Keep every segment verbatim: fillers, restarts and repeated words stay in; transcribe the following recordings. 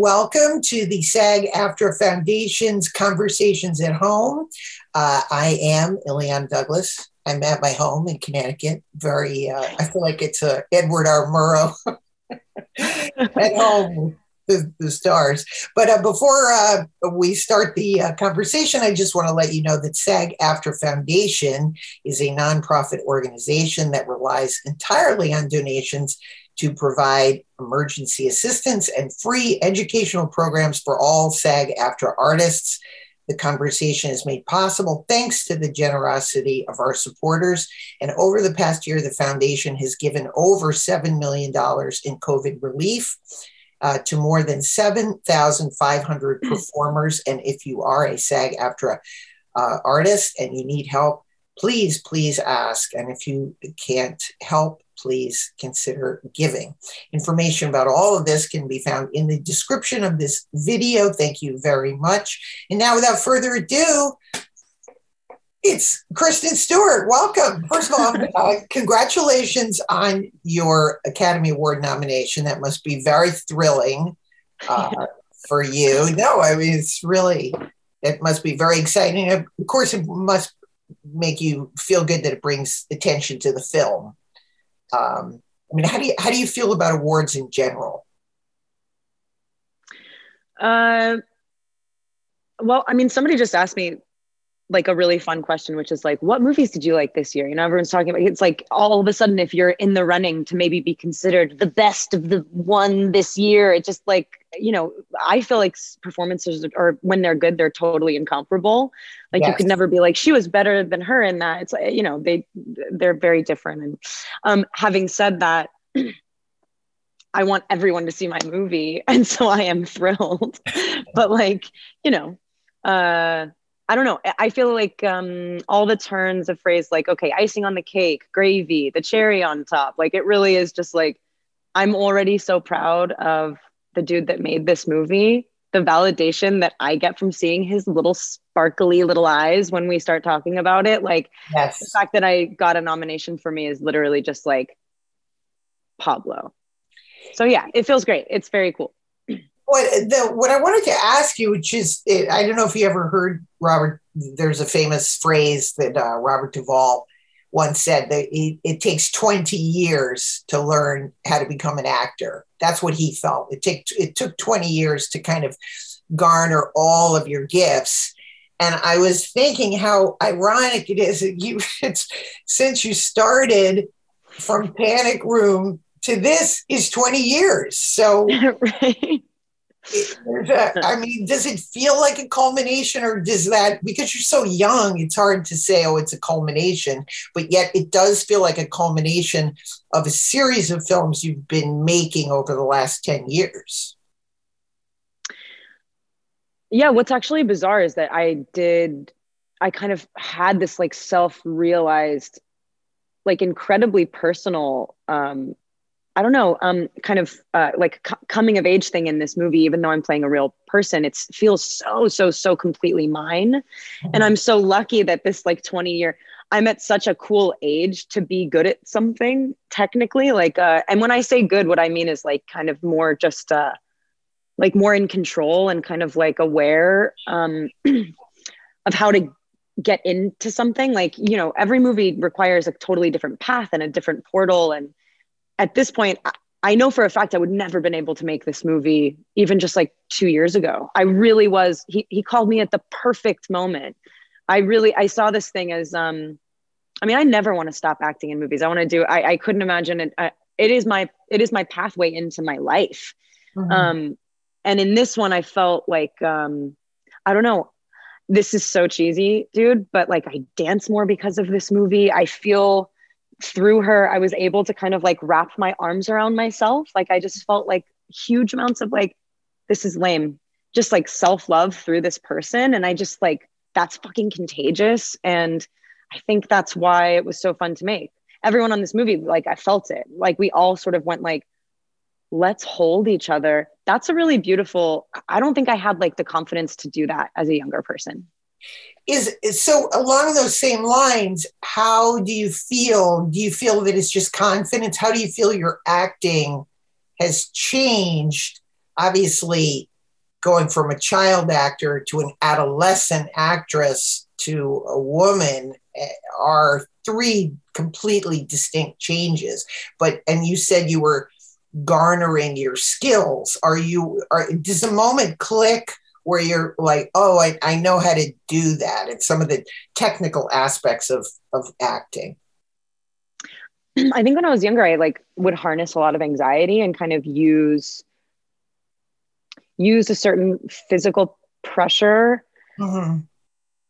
Welcome to the SAG After Foundation's Conversations at Home. Uh, I am Ileana Douglas. I'm at my home in Connecticut. Very, uh, I feel like it's a Edward R. Murrow at home. The, the stars. But uh, before uh, we start the uh, conversation, I just want to let you know that SAG After Foundation is a nonprofit organization that relies entirely on donations to provide emergency assistance and free educational programs for all SAG After artists. The conversation is made possible thanks to the generosity of our supporters. And over the past year, the foundation has given over seven million dollars in COVID relief Uh, to more than seven thousand five hundred performers. And if you are a SAG-AFTRA uh, artist and you need help, please, please ask. And if you can't help, please consider giving. Information about all of this can be found in the description of this video. Thank you very much. And now, without further ado, it's Kristen Stewart. Welcome. First of all, uh, congratulations on your Academy Award nomination. That must be very thrilling uh, for you. No, I mean, it's really, it must be very exciting. Of course, it must make you feel good that it brings attention to the film. Um, I mean, how do you, how do you feel about awards in general? Uh, well, I mean, somebody just asked me, like, a really fun question, which is like, what movies did you like this year? You know, everyone's talking about, it's like, all of a sudden, if you're in the running to maybe be considered the best of the one this year, it just like, you know, I feel like performances are, when they're good, they're totally incomparable. Like, yes. You could never be like, she was better than her in that. It's like, you know, they, they're very different. And um, having said that, I want everyone to see my movie. And so I am thrilled, but like, you know, uh, I don't know. I feel like um, all the turns of phrase, like, okay, icing on the cake, gravy, the cherry on top. Like, it really is just like, I'm already so proud of the dude that made this movie. The validation that I get from seeing his little sparkly little eyes when we start talking about it. Like, yes. The fact that I got a nomination for me is literally just like Pablo. So yeah, it feels great. It's very cool. What, the, what I wanted to ask you, which is, it, I don't know if you ever heard Robert, there's a famous phrase that uh, Robert Duvall once said, that it, it takes twenty years to learn how to become an actor. That's what he felt. It, take, it took twenty years to kind of garner all of your gifts. And I was thinking how ironic it is that you, it's, since you started from Panic Room to this is twenty years. So. Right. I mean, does it feel like a culmination, or does that, because you're so young, it's hard to say, oh, it's a culmination, but yet it does feel like a culmination of a series of films you've been making over the last ten years. Yeah, what's actually bizarre is that I did, I kind of had this like self-realized, like incredibly personal um I don't know, um, kind of uh, like c- coming of age thing in this movie. Even though I'm playing a real person, it feels so, so, so completely mine. Mm-hmm. And I'm so lucky that this like twenty year, I'm at such a cool age to be good at something technically. Like, uh, and when I say good, what I mean is like kind of more just uh, like more in control and kind of like aware um, of how to get into something. Like, you know, every movie requires a totally different path and a different portal. And at this point, I know for a fact I would never been able to make this movie, even just like two years ago. I really was, he he called me at the perfect moment. I really, I saw this thing as, um, I mean, I never want to stop acting in movies. I want to do, I, I couldn't imagine it. I, it is my, it is my pathway into my life. Mm-hmm. Um, and in this one, I felt like, um, I don't know, this is so cheesy, dude, but like I dance more because of this movie. I feel through her, I was able to kind of like wrap my arms around myself. Like, I just felt like huge amounts of like, this is lame, just like self-love through this person. And I just like, that's fucking contagious. And I think that's why it was so fun to make. Everyone on this movie, like, I felt it. Like, we all sort of went like, let's hold each other. That's a really beautiful, I don't think I had like the confidence to do that as a younger person. Is so along those same lines, how do you feel? Do you feel that it's just confidence? How do you feel your acting has changed obviously going from a child actor to an adolescent actress to a woman are three completely distinct changes. But, and you said you were garnering your skills. Are you, are, does the moment click where you're like, oh, I, I know how to do that, and some of the technical aspects of, of acting? I think when I was younger, I like would harness a lot of anxiety and kind of use, use a certain physical pressure. Mm-hmm.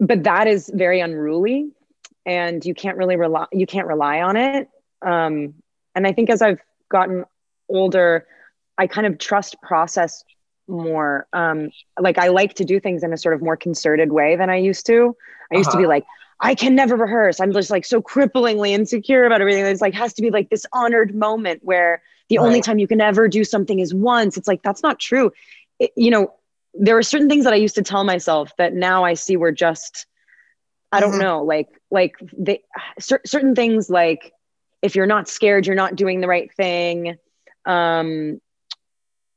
But that is very unruly, and you can't really rely, you can't rely on it. Um, and I think as I've gotten older, I kind of trust process more. Um, like I like to do things in a sort of more concerted way than I used to. I used uh-huh. to be like, I can never rehearse. I'm just like so cripplingly insecure about everything. It's like, has to be like this honored moment where the right. only time you can ever do something is once. It's like, that's not true. It, you know, there are certain things that I used to tell myself that now I see were just, I don't mm-hmm. know, like, like they, cer- certain things like, if you're not scared, you're not doing the right thing. Um,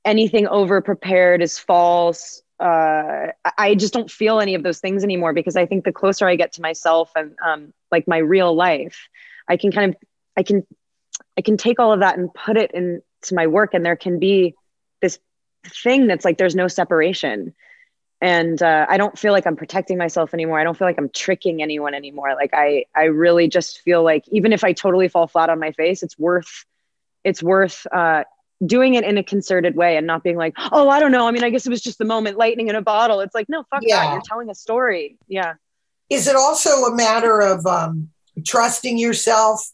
anything over prepared is false. Uh, I just don't feel any of those things anymore, because I think the closer I get to myself and um, like my real life, I can kind of, I can, I can take all of that and put it into my work, and there can be this thing that's like, there's no separation. And uh, I don't feel like I'm protecting myself anymore. I don't feel like I'm tricking anyone anymore. Like I, I really just feel like even if I totally fall flat on my face, it's worth, it's worth uh, doing it in a concerted way and not being like, oh, I don't know. I mean, I guess it was just the moment, lightning in a bottle. It's like, no, fuck yeah. that. You're telling a story. Yeah. Is it also a matter of um, trusting yourself?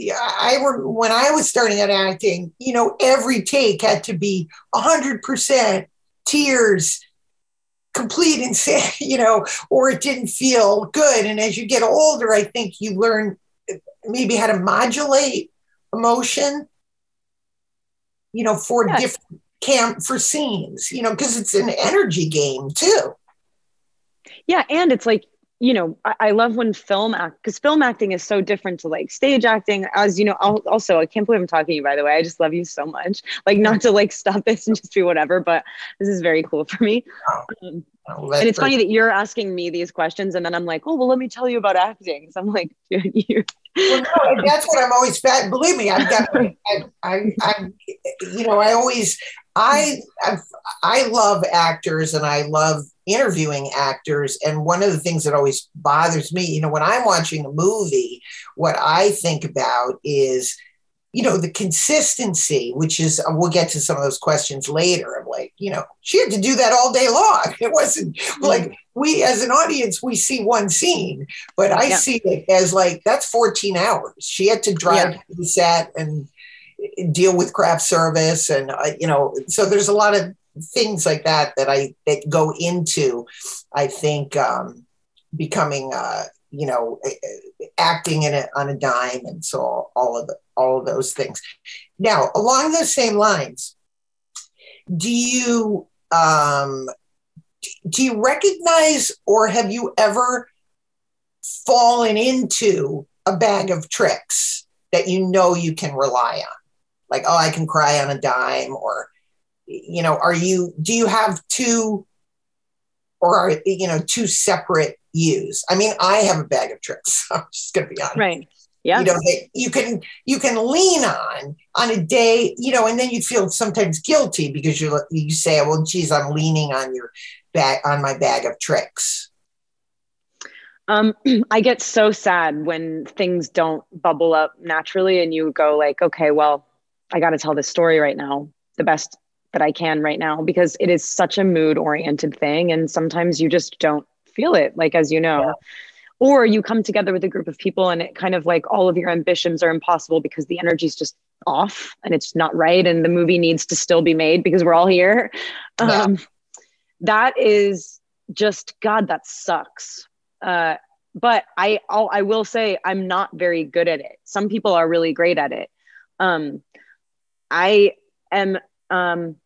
I were, when I was starting out acting, you know, every take had to be one hundred percent tears, complete insanity, you know, or it didn't feel good. And as you get older, I think you learn maybe how to modulate emotion, you know, for yes. different camp for scenes, you know, because it's an energy game too. Yeah. And it's like, you know, I, I love when film act, because film acting is so different to like stage acting, as you know. I'll, also, I can't believe I'm talking to you, by the way. I just love you so much. Like, not to like stop this and just be whatever, but this is very cool for me. Um, oh, and it's funny that you're asking me these questions, and then I'm like, oh, well, let me tell you about acting. So I'm like, dude, you. Well, no, that's what I'm always fat. Believe me, I've got, I, I, you know, I always, I, I've, I love actors, and I love interviewing actors. And one of the things that always bothers me, you know, when I'm watching a movie, what I think about is, you know, the consistency, which is, we'll get to some of those questions later. I'm like, you know, she had to do that all day long. It wasn't mm-hmm. like we, as an audience, we see one scene, but I yeah. see it as like, that's fourteen hours. She had to drive yeah. to the set and deal with craft service. And, uh, you know, so there's a lot of things like that, that I, that go into, I think, um, becoming, uh, you know, acting in a, on a dime. And so all, all of the, all of those things. Now, along those same lines, do you, um, do you recognize, or have you ever fallen into a bag of tricks that you know you can rely on? Like, oh, I can cry on a dime, or, you know, are you, do you have two, or are, you know, two separate yous? I mean, I have a bag of tricks. I'm just going to be honest. Right. Yeah. You know, that you can, you can lean on on a day, you know, and then you feel sometimes guilty because you you say, well, geez, I'm leaning on your bag, on my bag of tricks. Um, I get so sad when things don't bubble up naturally, and you go like, okay, well, I got to tell this story right now, the best that I can right now, because it is such a mood oriented thing. And sometimes you just don't feel it, like, as you know, yeah. Or you come together with a group of people and it kind of like all of your ambitions are impossible because the energy is just off and it's not right. And the movie needs to still be made because we're all here. Yeah. Um, that is just, God, that sucks. Uh, but I, I'll, I will say I'm not very good at it. Some people are really great at it. Um, I am, um,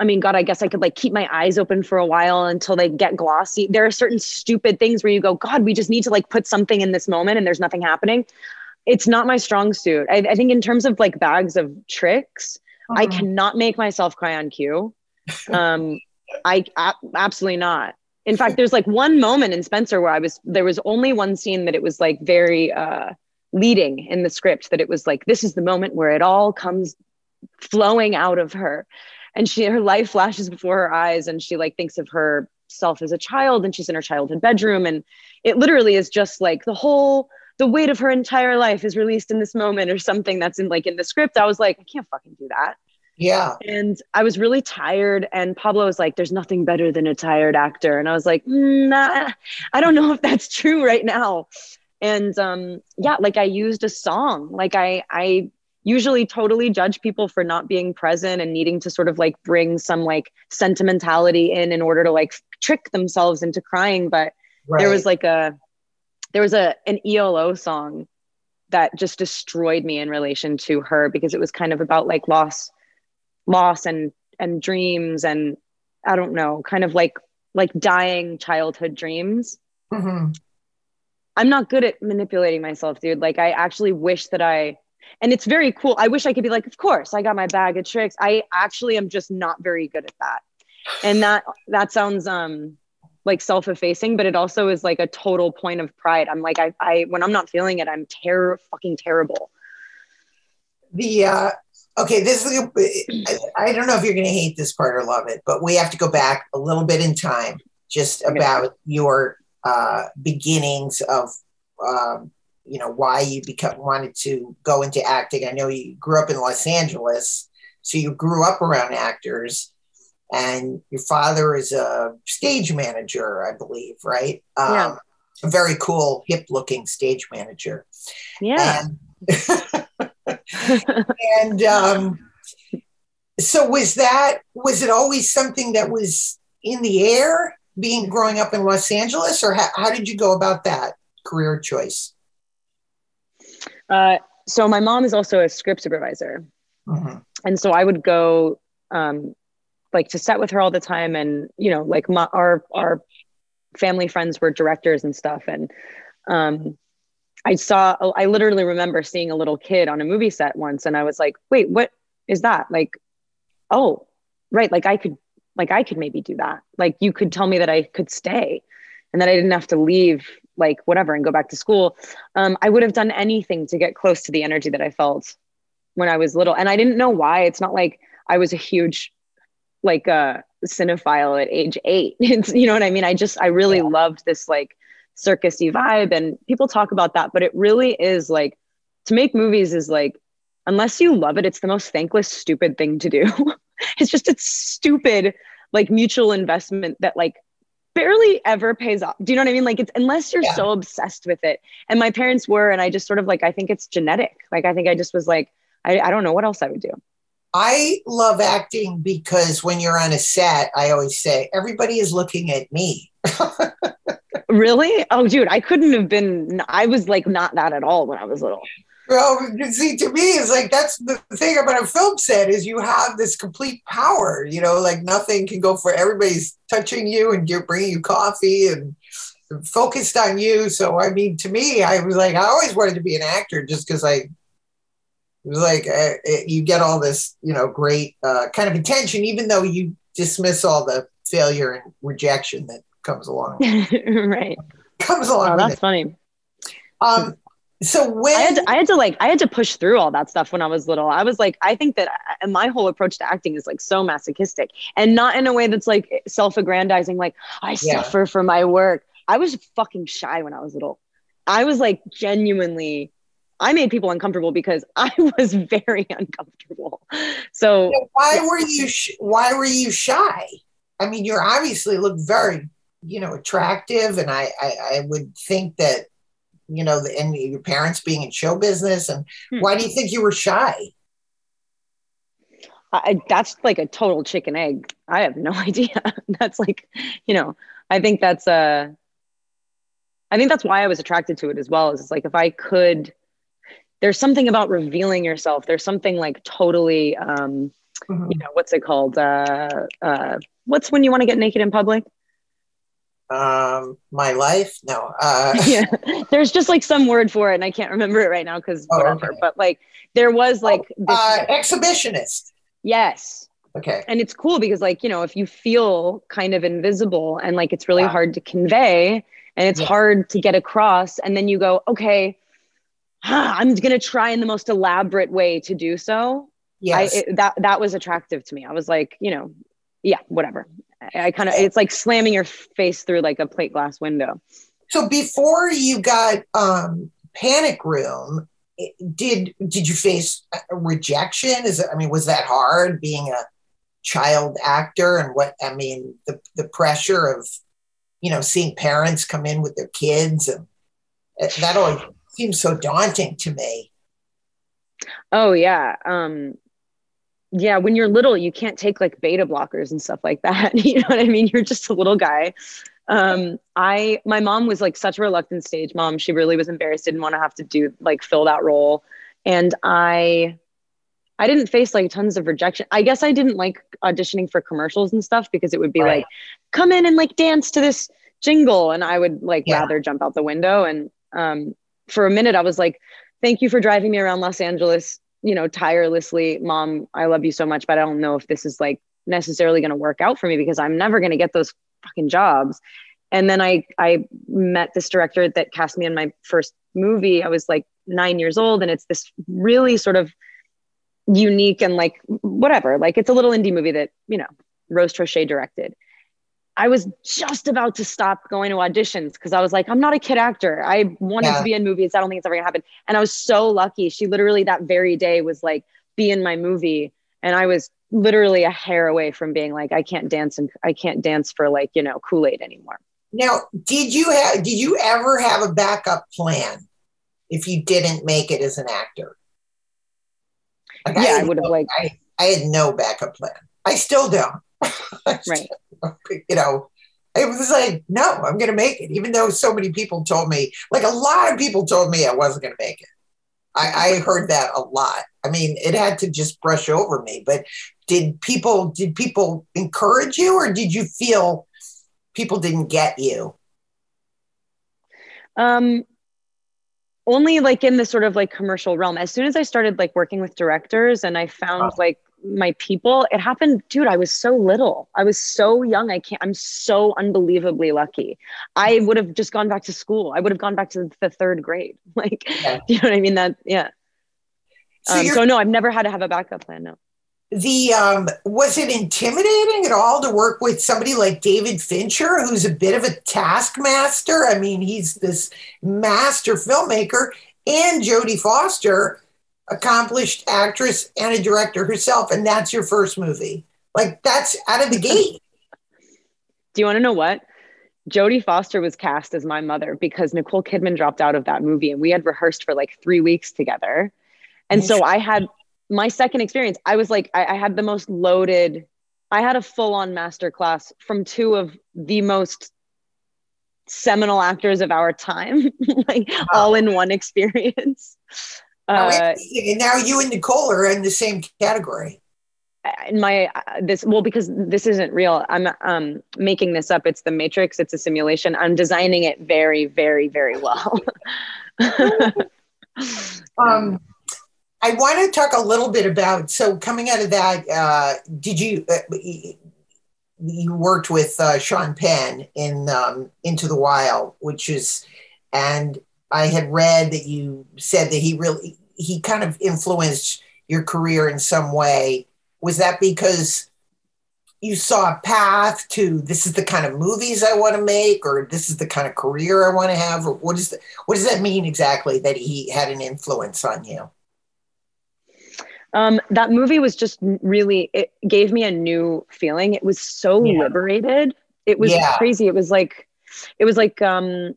I mean, God, I guess I could like keep my eyes open for a while until they get glossy. There are certain stupid things where you go, God, we just need to like put something in this moment and there's nothing happening. It's not my strong suit. I, I think in terms of like bags of tricks, Mm-hmm. I cannot make myself cry on cue. Um, I, I absolutely not. In fact, there's like one moment in Spencer where I was, there was only one scene that it was like very uh, leading in the script, that it was like, this is the moment where it all comes flowing out of her. And she, her life flashes before her eyes, and she like thinks of herself as a child, and she's in her childhood bedroom. And it literally is just like the whole, the weight of her entire life is released in this moment or something that's in like in the script. I was like, I can't fucking do that. Yeah. And I was really tired, and Pablo was like, there's nothing better than a tired actor. And I was like, nah, I don't know if that's true right now. And um, yeah, like I used a song. Like I, I usually totally judge people for not being present and needing to sort of like bring some like sentimentality in in order to like trick themselves into crying. But right. there was like a, there was a an E L O song that just destroyed me in relation to her, because it was kind of about like loss, loss and, and dreams. And I don't know, kind of like, like dying childhood dreams. Mm-hmm. I'm not good at manipulating myself, dude. Like I actually wish that I, and it's very cool. I wish I could be like, of course I got my bag of tricks. I actually am just not very good at that. And that, that sounds, um, like self-effacing, but it also is like a total point of pride. I'm like, I, I when I'm not feeling it, I'm ter- fucking terrible. The, uh, okay, this is, I, I don't know if you're going to hate this part or love it, but we have to go back a little bit in time, just about okay. your uh, beginnings of, um, you know, why you become, wanted to go into acting. I know you grew up in Los Angeles, so you grew up around actors. And your father is a stage manager, I believe, right? Um, yeah. A very cool, hip-looking stage manager. Yeah. And, and um, so was that, was it always something that was in the air, being growing up in Los Angeles? Or how, how did you go about that career choice? Uh, so my mom is also a script supervisor. Mm-hmm. And so I would go... Um, like to set with her all the time. And, you know, like my, our, our family friends were directors and stuff. And um, I saw, I literally remember seeing a little kid on a movie set once, and I was like, wait, what is that? Like, oh, right. Like I could, like I could maybe do that. Like you could tell me that I could stay and that I didn't have to leave, like whatever, and go back to school. Um, I would have done anything to get close to the energy that I felt when I was little. And I didn't know why. It's not like I was a huge like a cinephile at age eight. You know what I mean? I just, I really yeah. loved this like circusy vibe, and people talk about that, but it really is like, to make movies is like, unless you love it, it's the most thankless, stupid thing to do. It's just, it's stupid, like mutual investment that like barely ever pays off. Do you know what I mean? Like it's, unless you're yeah. so obsessed with it. And my parents were, and I just sort of like, I think it's genetic. Like, I think I just was like, I, I don't know what else I would do. I love acting because when you're on a set, I always say, everybody is looking at me. Really? Oh, dude, I couldn't have been, I was like not that at all when I was little. Well, see, to me, it's like, that's the thing about a film set is you have this complete power, you know, like nothing can go for, everybody's touching you and you're bringing you coffee and focused on you. So, I mean, to me, I was like, I always wanted to be an actor just because I It was like uh, it, you get all this, you know, great uh, kind of attention, even though you dismiss all the failure and rejection that comes along. Right. Comes along. Oh, that's it. Funny. Um, so when I had, to, I had to like, I had to push through all that stuff when I was little. I was like, I think that I, my whole approach to acting is like so masochistic, and not in a way that's like self-aggrandizing. Like I yeah. suffer for my work. I was fucking shy when I was little. I was like genuinely. I made people uncomfortable because I was very uncomfortable. So why yeah. were you, sh- why were you shy? I mean, you're obviously look very, you know, attractive. And I, I, I would think that, you know, the, and your parents being in show business and hmm. why do you think you were shy? I, that's like a total chicken egg. I have no idea. That's like, you know, I think that's a, I think that's why I was attracted to it as well. Is it's like, if I could, there's something about revealing yourself. There's something like totally, um, mm-hmm. you know, what's it called? Uh, uh, what's when you want to get naked in public? Um, my life? No. Uh. Yeah. There's just like some word for it, and I can't remember it right now because oh, whatever. Okay. But like there was like- this- uh, Exhibitionist. Yes. Okay. And it's cool because, like, you know, if you feel kind of invisible and like, it's really wow. hard to convey and it's yeah. hard to get across. And then you go, okay, huh, I'm going to try in the most elaborate way to do so. Yes. I, it, that, that was attractive to me. I was like, you know, yeah, whatever. I, I kind of, it's like slamming your face through like a plate glass window. So before you got um, Panic Room, did, did you face rejection? Is it, I mean, was that hard being a child actor and what, I mean, the, the pressure of, you know, seeing parents come in with their kids and that always seems so daunting to me. Oh yeah. Um, yeah. When you're little, you can't take like beta blockers and stuff like that. You know what I mean? You're just a little guy. Um, I, my mom was like such a reluctant stage mom. She really was embarrassed. Didn't want to have to do like fill that role. And I, I didn't face like tons of rejection. I guess I didn't like auditioning for commercials and stuff because it would be right. like, come in and like dance to this jingle. And I would like yeah. rather jump out the window. And, um, for a minute I was like, thank you for driving me around Los Angeles, you know, tirelessly, Mom, I love you so much, but I don't know if this is like necessarily going to work out for me because I'm never going to get those fucking jobs. And then I, I met this director that cast me in my first movie. I was like nine years old and it's this really sort of unique and like, whatever, like it's a little indie movie that, you know, Rose Trochet directed. I was just about to stop going to auditions because I was like, I'm not a kid actor. I wanted yeah. to be in movies. I don't think it's ever gonna happen. And I was so lucky. She literally that very day was like, be in my movie. And I was literally a hair away from being like, I can't dance and I can't dance for like, you know, Kool-Aid anymore. Now, did you have, did you ever have a backup plan if you didn't make it as an actor? Like, yeah, I, I would have like, I, I had no backup plan. I still don't. Right. You know, it was like, no, I'm going to make it. Even though so many people told me, like a lot of people told me I wasn't going to make it. I, I heard that a lot. I mean, it had to just brush over me, but did people, did people encourage you or did you feel people didn't get you? Um, only like in the sort of like commercial realm. As soon as I started like working with directors and I found oh. like my people, it happened, dude, I was so little. I was so young. I can't, I'm so unbelievably lucky. I would have just gone back to school. I would have gone back to the third grade. Like, yeah. you know what I mean? That, yeah. So, um, so no, I've never had to have a backup plan. No. The, um, was it intimidating at all to work with somebody like David Fincher, who's a bit of a taskmaster? I mean, he's this master filmmaker, and Jodie Foster, accomplished actress and a director herself, and that's your first movie. Like, that's out of the gate. Do you want to know what? Jodie Foster was cast as my mother because Nicole Kidman dropped out of that movie, and we had rehearsed for like three weeks together. And so I had my second experience. I was like, I, I had the most loaded, I had a full-on masterclass from two of the most seminal actors of our time, like wow. all in one experience. Uh, and now you and Nicole are in the same category. In my uh, this well, because this isn't real. I'm um, making this up. It's the Matrix. It's a simulation. I'm designing it very, very, very well. um, I want to talk a little bit about. So coming out of that, uh, did you uh, you worked with uh, Sean Penn in um, Into the Wild, which is and. I had read that you said that he really, he kind of influenced your career in some way. Was that because you saw a path to, this is the kind of movies I want to make, or this is the kind of career I want to have? Or what is the, what does that mean exactly that he had an influence on you? Um, that movie was just really, it gave me a new feeling. It was so yeah. liberated. It was yeah. crazy. It was like, it was like, um,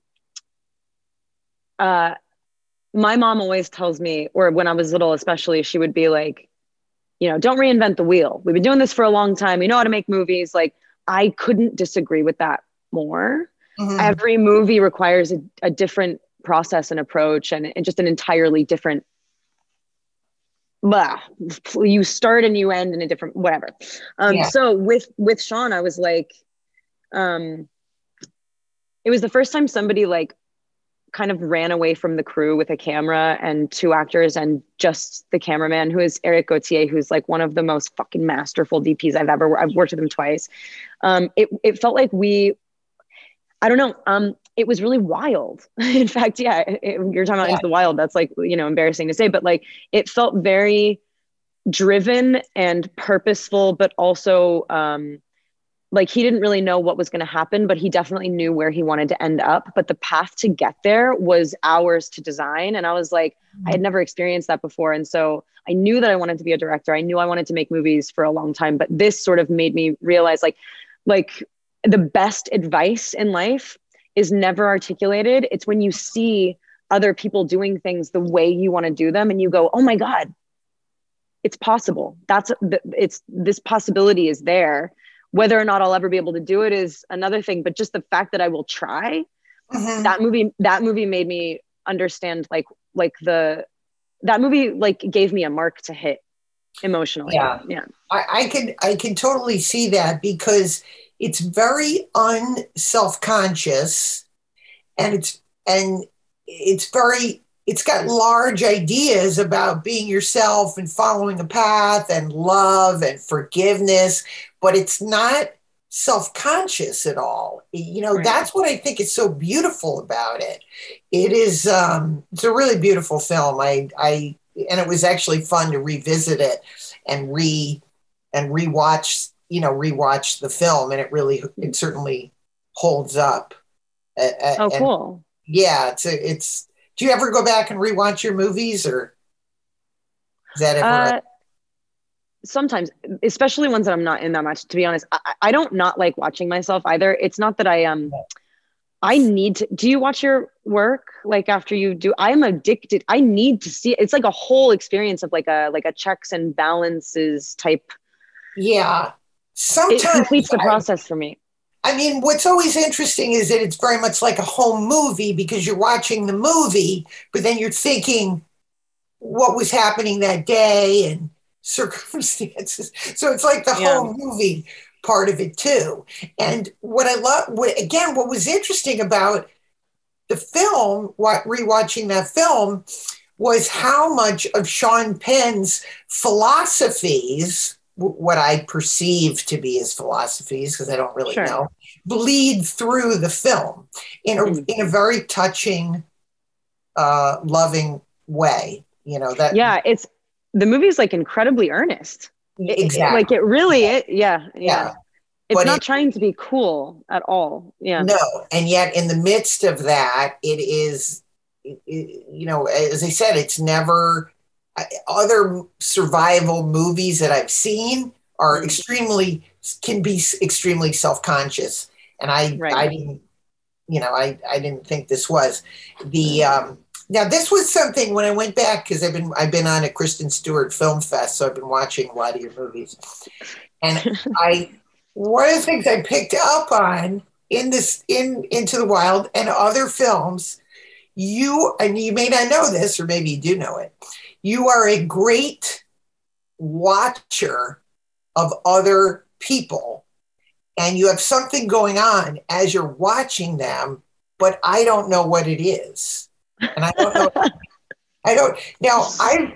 Uh, my mom always tells me, or when I was little, especially, she would be like, you know, don't reinvent the wheel. We've been doing this for a long time. We know how to make movies. Like, I couldn't disagree with that more. Mm-hmm. Every movie requires a, a different process and approach and, and just an entirely different, blah, you start and you end in a different, whatever. Um, yeah. So with, with Sean, I was like, um, it was the first time somebody like, kind of ran away from the crew with a camera and two actors and just the cameraman, who is Eric Gautier, who's like one of the most fucking masterful D Ps I've ever, I've worked with him twice. Um, it, it felt like we, I don't know. Um, it was really wild. In fact, yeah, it, you're talking about yeah. Into the Wild. That's like, you know, embarrassing to say, but like, it felt very driven and purposeful, but also, um, like he didn't really know what was going to happen, but he definitely knew where he wanted to end up. But the path to get there was ours to design. And I was like, mm-hmm. I had never experienced that before. And so I knew that I wanted to be a director. I knew I wanted to make movies for a long time, but this sort of made me realize like, like the best advice in life is never articulated. It's when you see other people doing things the way you want to do them and you go, oh my God, it's possible. That's it's this possibility is there. Whether or not I'll ever be able to do it is another thing, but just the fact that I will try, mm-hmm. that movie, that movie made me understand like, like the, that movie like gave me a mark to hit emotionally. Yeah. yeah. I, I can, I can totally see that because it's very unself-conscious and it's, and it's very, it's got large ideas about being yourself and following a path and love and forgiveness, but it's not self-conscious at all. You know, right. That's what I think is so beautiful about it. It is, um, it's a really beautiful film. I, I, and it was actually fun to revisit it and re and rewatch, you know, rewatch the film. And it really, it certainly holds up. Oh, and, cool. Yeah. It's, a, it's, do you ever go back and rewatch your movies or is that ever? Uh, a- Sometimes, especially ones that I'm not in that much, to be honest, I, I don't not like watching myself either. It's not that I, um, I need to, do you watch your work? Like after you do, I'm addicted. I need to see it. It's like a whole experience of like a, like a checks and balances type. Yeah. Sometimes it completes the process I, for me. I mean, what's always interesting is that it's very much like a home movie because you're watching the movie, but then you're thinking what was happening that day and circumstances. So it's like the yeah. whole movie part of it too. And what I love, what, again, what was interesting about the film, what rewatching that film was how much of Sean Penn's philosophies, w- what I perceive to be his philosophies, because I don't really sure. know, bleed through the film in a, mm-hmm. in a very touching, uh, loving way. You know, that. Yeah, it's, the movie's like incredibly earnest. It, exactly. Like it really, it, yeah, yeah. yeah. It's but not it, trying to be cool at all. Yeah. No. And yet in the midst of that, it is, it, it, you know, as I said, it's never, I, other survival movies that I've seen are extremely, can be extremely self-conscious. And I, right. I didn't, you know, I, I didn't think this was the, um, now, this was something when I went back, because I've been I've been on a Kristen Stewart Film Fest, so I've been watching a lot of your movies. And I one of the things I picked up on in this in Into the Wild and other films, you and you may not know this, or maybe you do know it, you are a great watcher of other people, and you have something going on as you're watching them, but I don't know what it is. And I don't know. I don't now. I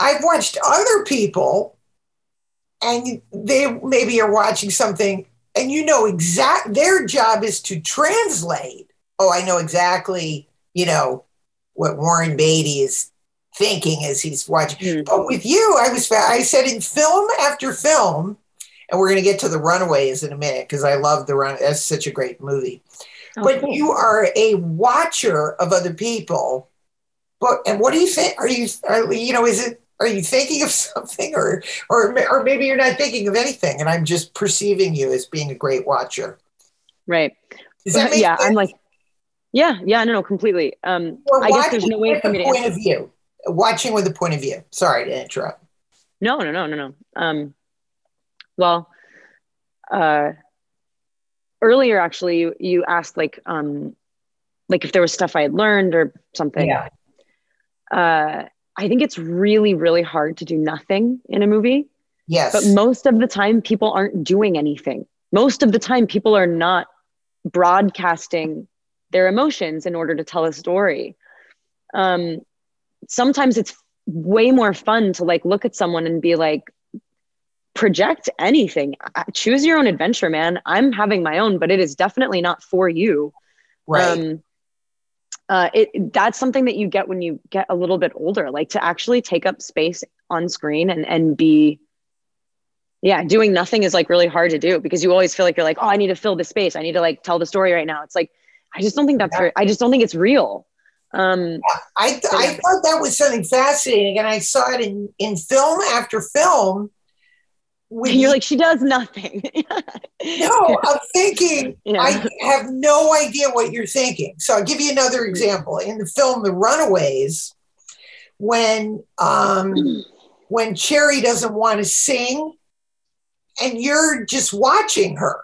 I've watched other people, and they maybe are watching something, and you know exact. Their job is to translate. Oh, I know exactly. You know what Warren Beatty is thinking as he's watching. Mm-hmm. But with you, I was. I said in film after film, and we're going to get to The Runaways in a minute because I love The Runaways. That's such a great movie. But okay. You are a watcher of other people, but and what do you think? Are you are, you know is it are you thinking of something or or or maybe you're not thinking of anything, and I'm just perceiving you as being a great watcher, right? Does that make yeah, sense? I'm like, yeah, yeah, no, no, completely. Um, I guess there's no way for me to point answer. Of view. Watching with a point of view. Sorry to interrupt. No, no, no, no, no. Um, well, uh. Earlier, actually, you, you asked like, um, like if there was stuff I had learned or something. Yeah. Uh, I think it's really, really hard to do nothing in a movie. Yes. But most of the time, people aren't doing anything. Most of the time, people are not broadcasting their emotions in order to tell a story. Um, sometimes it's way more fun to like look at someone and be like, project anything, choose your own adventure, man. I'm having my own, but it is definitely not for you. Right. Um, Uh, it, that's something that you get when you get a little bit older, like to actually take up space on screen and, and be, yeah, doing nothing is like really hard to do because you always feel like you're like, oh, I need to fill the space. I need to like tell the story right now. It's like, I just don't think that's, yeah. I just don't think it's real. Um, I, th- so I thought that was something fascinating. And I saw it in, in film after film. When you're like, she does nothing. No, I'm thinking, yeah. I have no idea what you're thinking. So I'll give you another example. In the film The Runaways, when um, when Cherry doesn't want to sing and you're just watching her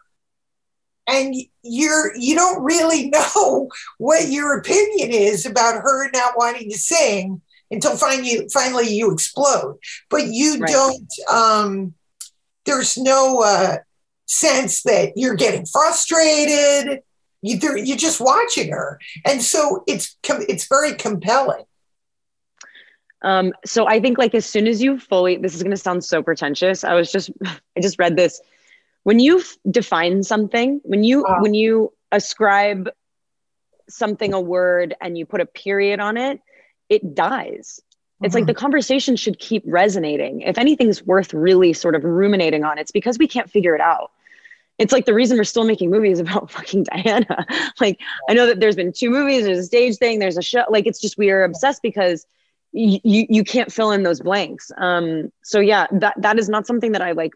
and you're, you don't really know what your opinion is about her not wanting to sing until finally, finally you explode. But you right. don't... Um, There's no uh, sense that you're getting frustrated. You, you're just watching her. And so it's com- it's very compelling. Um, so I think like as soon as you fully, this is going to sound so pretentious. I was just, I just read this. When you f- define something, when you uh, when you ascribe something a word and you put a period on it, it dies. It's like the conversation should keep resonating. If anything's worth really sort of ruminating on, it's because we can't figure it out. It's like the reason we're still making movies about fucking Diana. Like, I know that there's been two movies, there's a stage thing, there's a show. Like, it's just, we are obsessed because y- you you can't fill in those blanks. Um, so yeah, that that is not something that I like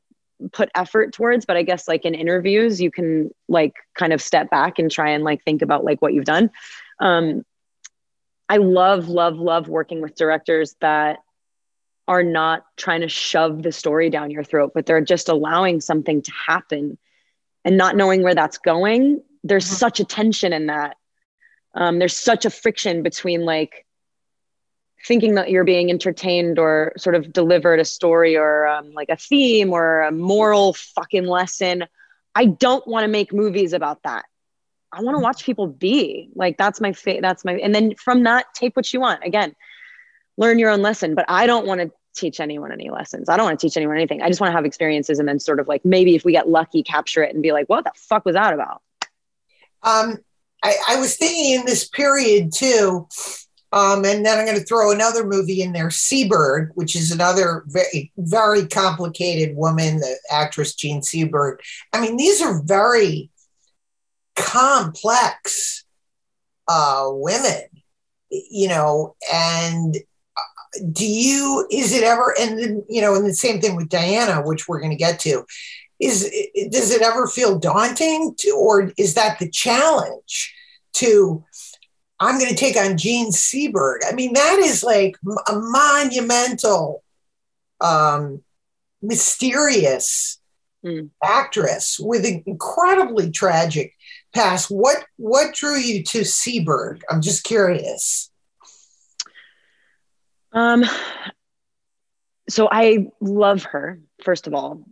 put effort towards, but I guess like in interviews, you can like kind of step back and try and like think about like what you've done. Um, I love, love, love working with directors that are not trying to shove the story down your throat, but they're just allowing something to happen and not knowing where that's going. There's mm-hmm. such a tension in that. Um, there's such a friction between like thinking that you're being entertained or sort of delivered a story or um, like a theme or a moral fucking lesson. I don't want to make movies about that. I want to watch people be like, that's my fate. That's my, and then from that, take what you want. Again, learn your own lesson, but I don't want to teach anyone any lessons. I don't want to teach anyone anything. I just want to have experiences. And then sort of like, maybe if we get lucky, capture it and be like, what the fuck was that about? Um, I, I was thinking in this period too. Um, and then I'm going to throw another movie in there, Seberg, which is another very, very complicated woman, the actress Jean Seberg. I mean, these are very complex uh, women, you know, and do you, is it ever, and then, you know, and the same thing with Diana, which we're going to get to, is, does it ever feel daunting to, or is that the challenge to, I'm going to take on Jean Seberg? I mean, that is like a monumental, um, mysterious mm. actress with an incredibly tragic Pass. What what drew you to Seberg? I'm just curious. Um. So I love her, first of all,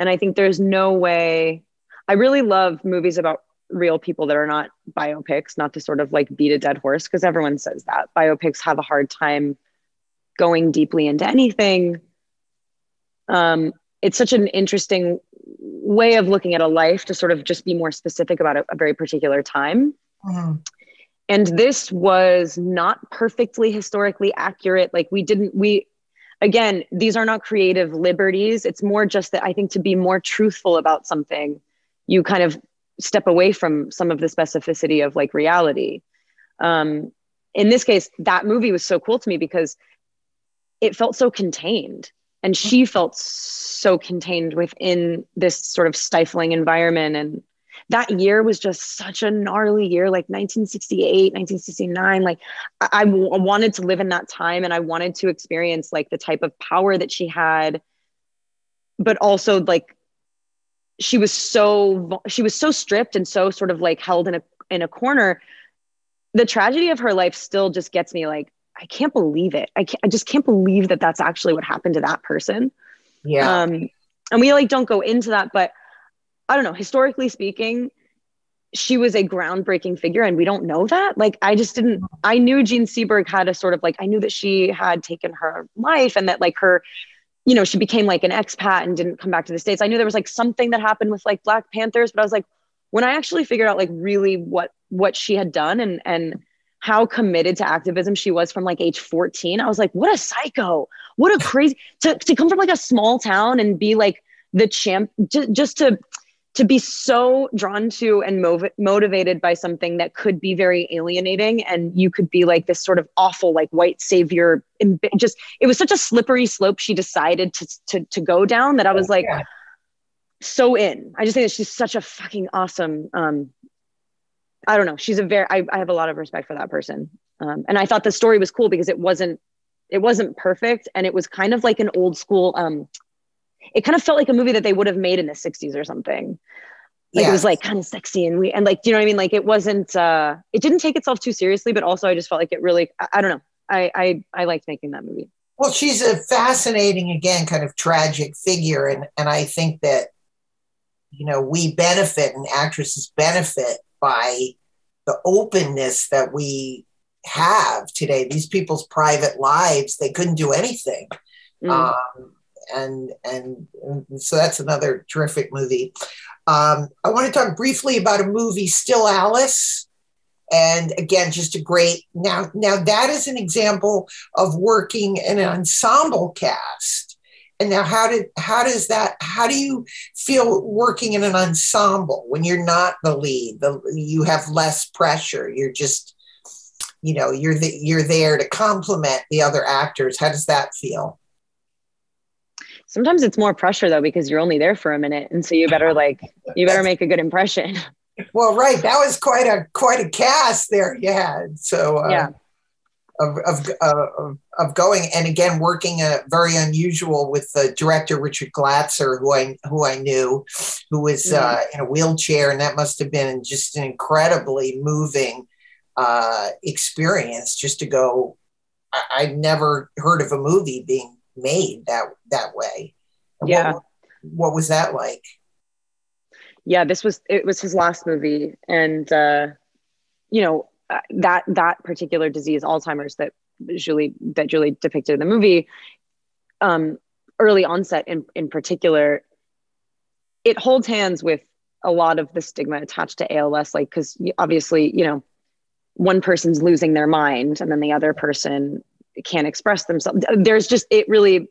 and I think there's no way. I really love movies about real people that are not biopics. Not to sort of like beat a dead horse, because everyone says that biopics have a hard time going deeply into anything. Um, it's such an interesting way of looking at a life to sort of just be more specific about a, a very particular time. Mm-hmm. And this was not perfectly historically accurate. Like we didn't, we, again, these are not creative liberties. It's more just that I think to be more truthful about something, you kind of step away from some of the specificity of like reality. Um, in this case, that movie was so cool to me because it felt so contained. And she felt so contained within this sort of stifling environment. And that year was just such a gnarly year, like nineteen sixty-eight, nineteen sixty-nine. Like I, I wanted to live in that time and I wanted to experience like the type of power that she had, but also like she was so, she was so stripped and so sort of like held in a, in a corner. The tragedy of her life still just gets me like, I can't believe it. I can't, I just can't believe that that's actually what happened to that person. Yeah. Um, and we like, don't go into that, but I don't know, historically speaking, she was a groundbreaking figure, and we don't know that. Like, I just didn't, I knew Jean Seberg had a sort of like, I knew that she had taken her life, and that like her, you know, she became like an expat and didn't come back to the States. I knew there was like something that happened with like Black Panthers, but I was like, when I actually figured out like really what, what she had done and, and how committed to activism she was from like age fourteen, I was like, what a psycho, what a crazy, to, to come from like a small town and be like the champ, to, just to, to be so drawn to and mov- motivated by something that could be very alienating. And you could be like this sort of awful, like white savior. Imbi- just, it was such a slippery slope she decided to, to, to go down that I was like, yeah. so in, I just think that she's such a fucking awesome, um, I don't know. She's a very, I, I have a lot of respect for that person. Um, and I thought the story was cool because it wasn't, it wasn't perfect. And it was kind of like an old school, um, it kind of felt like a movie that they would have made in the sixties or something. Like, yeah. It was like kind of sexy and we, and like, do you know what I mean? Like, it wasn't, uh, it didn't take itself too seriously, but also I just felt like it really, I, I don't know. I, I, I liked making that movie. Well, she's a fascinating, again, kind of tragic figure. And, and I think that, you know, we benefit and actresses benefit by the openness that we have today. These people's private lives, they couldn't do anything. Mm. Um, And, and and so that's another terrific movie. Um, I want to talk briefly about a movie, Still Alice. And again, just a great, now, now that is an example of working in an ensemble cast. And now how did, how does that, how do you feel working in an ensemble when you're not the lead, the, you have less pressure, you're just, you know, you're the, you're there to complement the other actors. How does that feel? Sometimes it's more pressure though, because you're only there for a minute. And so you better like, you better make a good impression. Well, right. That was quite a, quite a cast there. Yeah. So uh, yeah. Of, of, uh, of, of going and again, working a very unusual with the director, Richard Glatzer, who I, who I knew, who was mm-hmm. uh, in a wheelchair. And that must've been just an incredibly moving uh, experience just to go. I, I'd never heard of a movie being made that that way. Yeah. What, what was that like? Yeah, this was, it was his last movie. And, uh, you know, uh, that, that particular disease, Alzheimer's, that Julie, that Julie depicted in the movie, um, early onset in, in particular, it holds hands with a lot of the stigma attached to A L S, like, because obviously, you know, one person's losing their mind and then the other person can't express themselves. There's just, it really,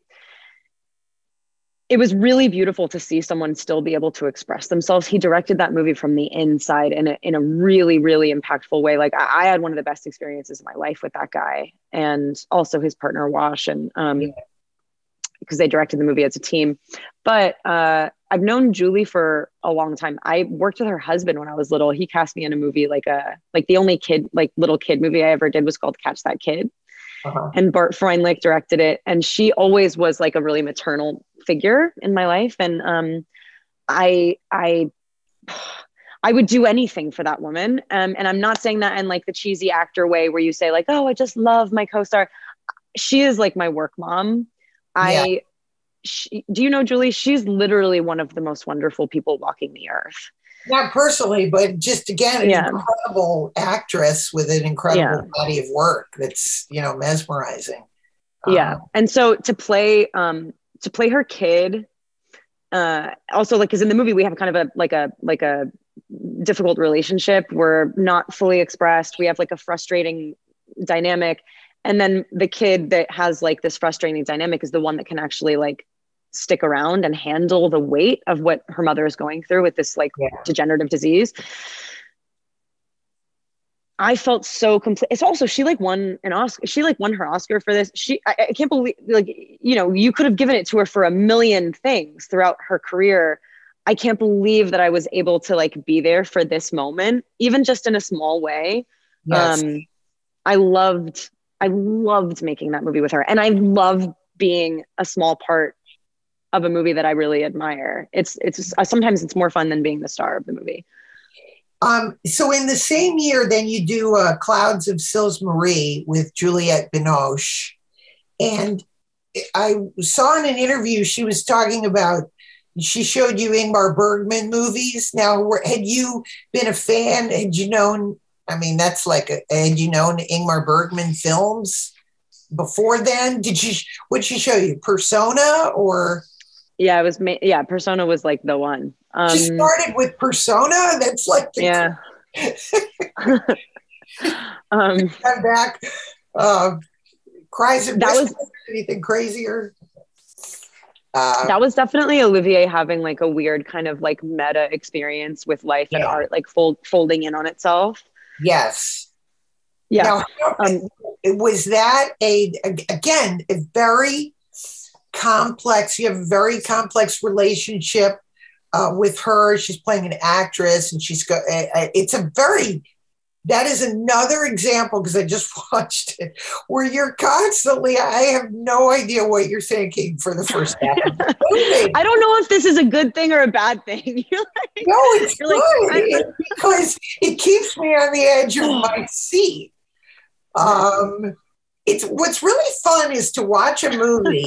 it was really beautiful to see someone still be able to express themselves. He directed that movie from the inside in a, in a really, really impactful way. Like I, I had one of the best experiences of my life with that guy and also his partner Wash, and um, because they directed the movie as a team. But uh, I've known Julie for a long time. I worked with her husband when I was little. He cast me in a movie, like a, like the only kid, like little kid movie I ever did was called Catch That Kid. Uh-huh. And Bart Freundlich directed it. And she always was like a really maternal figure in my life. And um, I, I, I would do anything for that woman. Um, and I'm not saying that in like the cheesy actor way where you say like, oh, I just love my co-star. She is like my work mom. Yeah. I, she, do you know, Julie, she's literally one of the most wonderful people walking the earth. Not personally, but just again, an yeah. incredible actress with an incredible yeah. body of work that's, you know, mesmerizing. Um, yeah. And so to play, um, to play her kid, uh, also like, cause in the movie we have kind of a, like a, like a difficult relationship. We're not fully expressed. We have like a frustrating dynamic. And then the kid that has like this frustrating dynamic is the one that can actually like stick around and handle the weight of what her mother is going through with this like yeah. degenerative disease. I felt so complete. It's also, she like won an Oscar. She like won her Oscar for this. She, I, I can't believe, like, you know, you could have given it to her for a million things throughout her career. I can't believe that I was able to like be there for this moment, even just in a small way. Yes. Um, I loved, I loved making that movie with her. And I loved being a small part of a movie that I really admire. It's it's uh, sometimes it's more fun than being the star of the movie. Um, so in the same year, then you do uh, Clouds of Sils Marie with Juliette Binoche. And I saw in an interview, she was talking about she showed you Ingmar Bergman movies. Now, were, had you been a fan? Had you known, I mean, that's like, a, had you known Ingmar Bergman films before then? Did you, what'd she show you? Persona or? Yeah, it was, yeah, Persona was like the one. Um, she started with Persona? That's like the yeah. um, I'm back. Uh, cries and that was, anything crazier? Uh, that was definitely Olivier having like a weird kind of like meta experience with life yeah. and art, like fold, folding in on itself. Yes. Yeah. Now, um, was that a, again, a very complex, you have a very complex relationship uh, with her. She's playing an actress and she's got, uh, it's a very, that is another example, because I just watched it, where you're constantly, I have no idea what you're thinking for the first half. I don't know if this is a good thing or a bad thing. You're like, no, it's good. Like, it, because it keeps me on the edge of my seat. Um, it's what's really fun is to watch a movie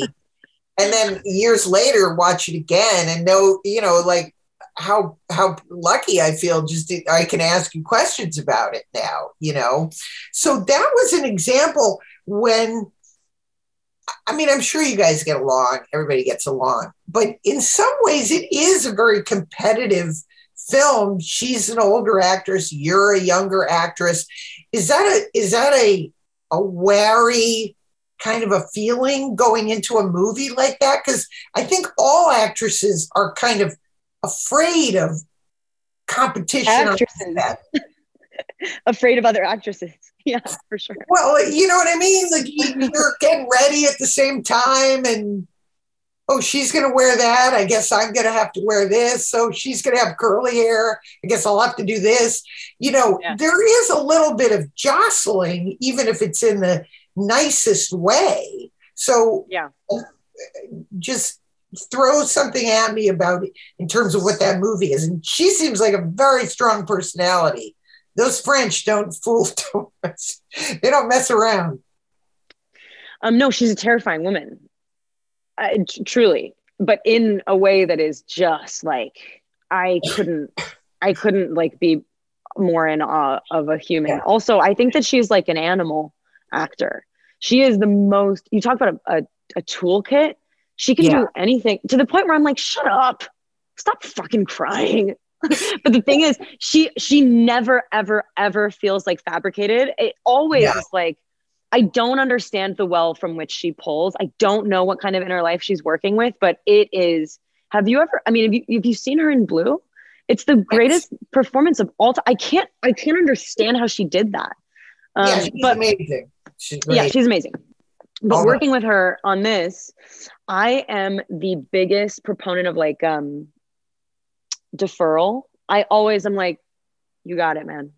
and then years later watch it again and know, you know, like, how how lucky I feel just to, I can ask you questions about it now, you know? So that was an example when, I mean, I'm sure you guys get along, everybody gets along, but in some ways it is a very competitive film. She's an older actress, you're a younger actress. Is that a, is that a, a wary kind of a feeling going into a movie like that? Because I think all actresses are kind of afraid of competition. That. Afraid of other actresses. Yeah, for sure. Well, you know what I mean? Like you're getting ready at the same time and, oh, she's going to wear that. I guess I'm going to have to wear this. So she's going to have curly hair. I guess I'll have to do this. You know, yeah. There is a little bit of jostling, even if it's in the nicest way. So yeah, just throw something at me about it in terms of what that movie is. And she seems like a very strong personality. Those French don't fool, don't, they don't mess around. Um, no, she's a terrifying woman, uh, t- truly, but in a way that is just like, I couldn't, I couldn't like be more in awe of a human. Yeah. Also, I think that she's like an animal actor. She is the most, you talk about a, a, a toolkit. She can yeah. do anything to the point where I'm like, shut up, stop fucking crying. But the thing is, she she never, ever, ever feels like fabricated. It always yeah. is like, I don't understand the well from which she pulls. I don't know what kind of inner life she's working with, but it is, have you ever, I mean, have you, have you seen her in Blue? It's the greatest yes. performance of all time. I can't, I can't understand how she did that. Um, yeah, she's but, amazing. She's amazing. Yeah, she's amazing. But oh, working with her on this, I am the biggest proponent of like um, deferral. I always am like, you got it, man.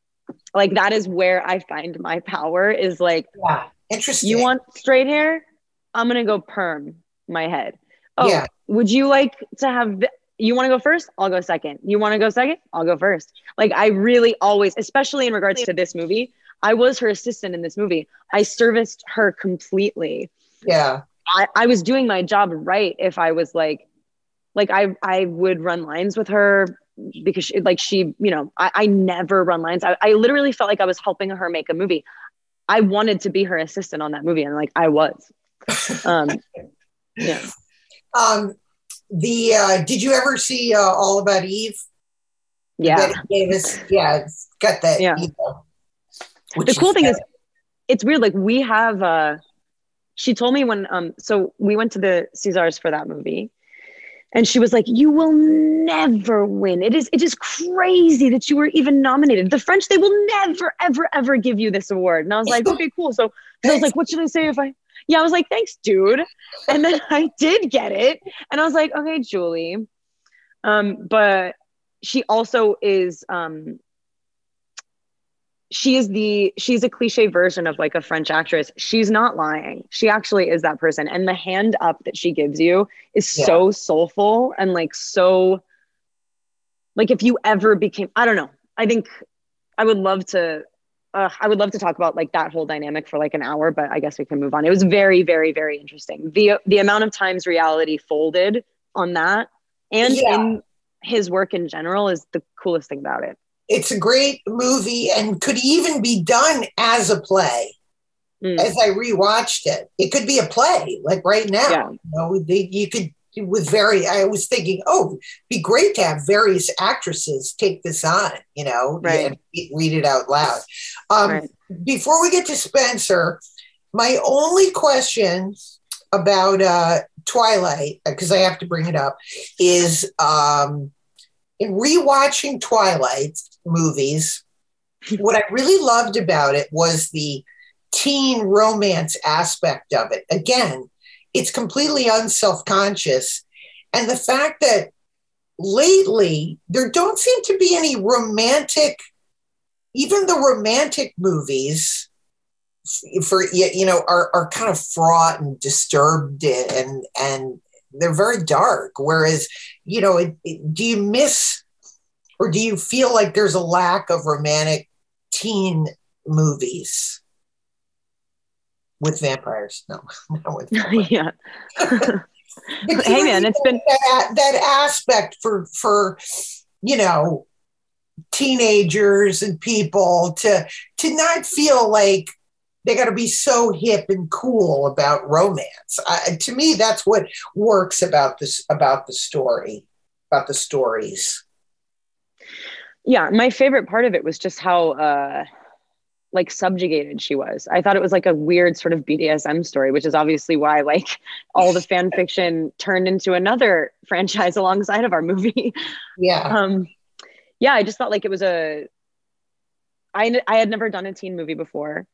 Like that is where I find my power is like, yeah. Interesting. You want straight hair? I'm going to go perm my head. Oh, yeah. Would you like to have, th- you want to go first? I'll go second. You want to go second? I'll go first. Like I really always, especially in regards to this movie, I was her assistant in this movie. I serviced her completely. Yeah. I, I was doing my job right if I was like, like I, I would run lines with her because she, like she, you know, I, I never run lines. I, I literally felt like I was helping her make a movie. I wanted to be her assistant on that movie. And like, I was. Um, yeah. Um, the, uh, did you ever see uh, All About Eve? Yeah. Betty Davis. Yeah. It's got that. Yeah. You know. Which the cool thing is, it's weird. Like we have, uh, she told me when, um, so we went to the Césars for that movie and she was like, you will never win. It is, it is crazy that you were even nominated. The French, they will never, ever, ever give you this award. And I was like, okay, cool. So, so I was like, what should I say if I, yeah, I was like, thanks dude. And then I did get it. And I was like, okay, Julie. Um, but she also is, um, She is the, she's a cliche version of like a French actress. She's not lying. She actually is that person. And the hand up that she gives you is yeah. so soulful and like, so like if you ever became, I don't know. I think I would love to, uh, I would love to talk about like that whole dynamic for like an hour, but I guess we can move on. It was very, very, very interesting. The, the amount of times reality folded on that and yeah. in his work in general is the coolest thing about it. It's a great movie and could even be done as a play. Mm. As I rewatched it, it could be a play, like right now. Yeah. You know, they, you could with very. I was thinking, oh, it'd be great to have various actresses take this on, you know, right. and read it out loud. Um, right. Before we get to Spencer, my only question about uh, Twilight, because I have to bring it up, is um, in rewatching Twilight movies, what I really loved about it was the teen romance aspect of it. Again, it's completely unself-conscious. And the fact that lately there don't seem to be any romantic, even the romantic movies for, you know, are, are kind of fraught and disturbed and, and they're very dark. Whereas, you know, it, it, do you miss, or do you feel like there's a lack of romantic teen movies? With vampires, no, not with vampires. Yeah. Hey, man, it's been that, that aspect for for you know teenagers and people to to not feel like they got to be so hip and cool about romance. I, to me, that's what works about this about the story about the stories. Yeah, my favorite part of it was just how. Uh, like subjugated she was. I thought it was like a weird sort of B D S M story, which is obviously why like all the fan fiction turned into another franchise alongside of our movie. Yeah. Um, yeah. I just thought like it was a, I, I had never done a teen movie before.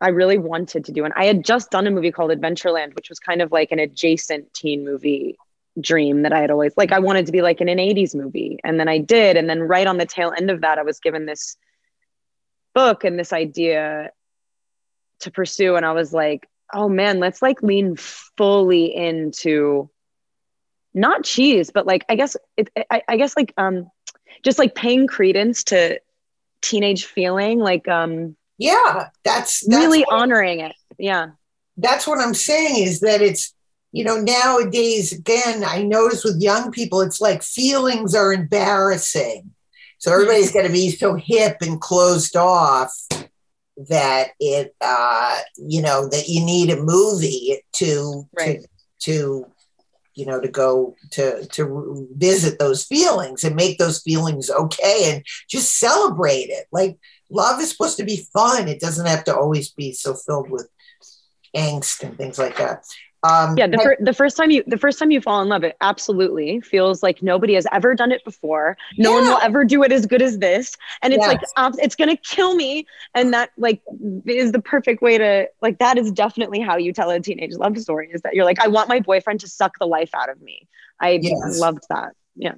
I really wanted to do one. I had just done a movie called Adventureland, which was kind of like an adjacent teen movie dream that I had always, like I wanted to be like in an eighties movie. And then I did. And then right on the tail end of that, I was given this book and this idea to pursue, and I was like, oh man, let's like lean fully into not cheese, but like I guess it, I, I guess like um just like paying credence to teenage feeling, like um yeah that's, that's really honoring it. Yeah, that's what I'm saying, is that it's, you know, nowadays again I notice with young people it's like feelings are embarrassing. So everybody's got to be so hip and closed off that it, uh, you know, that you need a movie to, right. to, to, you know, to go to, to visit those feelings and make those feelings okay and just celebrate it. Like love is supposed to be fun. It doesn't have to always be so filled with angst and things like that. Um, yeah, the, fir- the first time you the first time you fall in love, it absolutely feels like nobody has ever done it before. No yeah. one will ever do it as good as this, and it's yes. like um, it's gonna kill me. And that like is the perfect way to like that is definitely how you tell a teenage love story, is that you're like, I want my boyfriend to suck the life out of me. I yes. loved that. Yeah.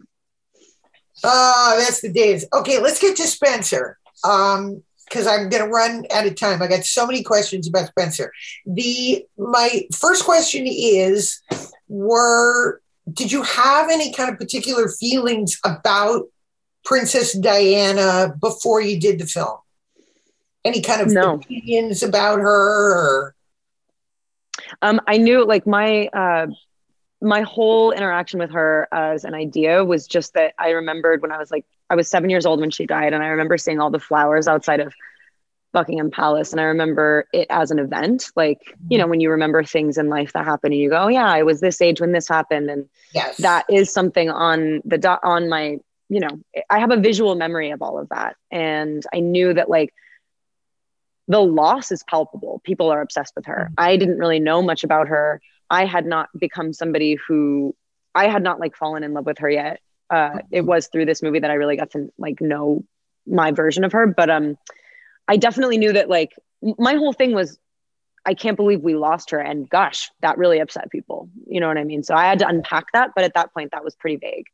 Oh, that's the days. Okay, let's get to Spencer. Um, because I'm going to run out of time. I got so many questions about Spencer. The my first question is, were did you have any kind of particular feelings about Princess Diana before you did the film? Any kind of no. opinions about her? Or? Um, I knew like my uh, my whole interaction with her as an idea was just that I remembered when I was like, I was seven years old when she died, and I remember seeing all the flowers outside of Buckingham Palace, and I remember it as an event. Like, you know, when you remember things in life that happen, and you go, oh, yeah, I was this age when this happened, and yes. that is something on the do- on my, you know, I have a visual memory of all of that, and I knew that, like, the loss is palpable. People are obsessed with her. I didn't really know much about her. I had not become somebody who, I had not, like, fallen in love with her yet. Uh, it was through this movie that I really got to like know my version of her. But um, I definitely knew that like my whole thing was, I can't believe we lost her. And gosh, that really upset people. You know what I mean? So I had to unpack that. But at that point, that was pretty vague.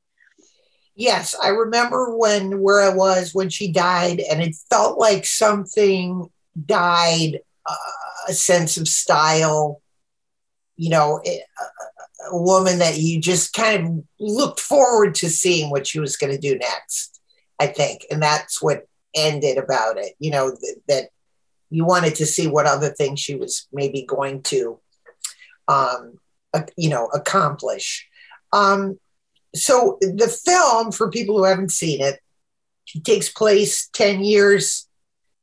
Yes. I remember when, where I was when she died, and it felt like something died, uh, a sense of style, you know, it, uh, a woman that you just kind of looked forward to seeing what she was going to do next, I think. And that's what ended about it, you know, th- that you wanted to see what other things she was maybe going to, um, uh, you know, accomplish. Um, so the film, for people who haven't seen it, takes place ten years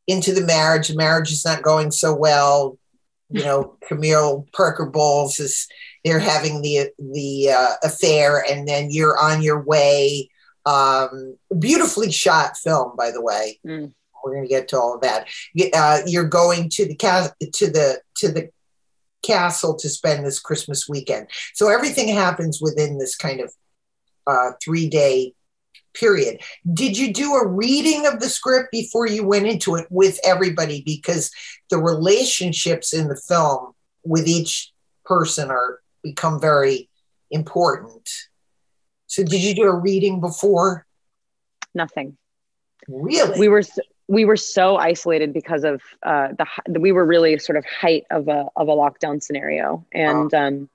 into the marriage. The marriage is not going so well. You know, Camille Parker Bowles is, they're having the the uh, affair, and then You're on Your Way. Um, beautifully shot film, by the way. Mm. We're going to get to all of that. Uh, you're going to the cas- to the to the castle to spend this Christmas weekend. So everything happens within this kind of uh, three day period. Did you do a reading of the script before you went into it with everybody? Because the relationships in the film with each person are become very important. So did you do a reading before? Nothing. Really? We were we were so isolated because of uh, the we were really sort of height of a of a lockdown scenario, and wow. um,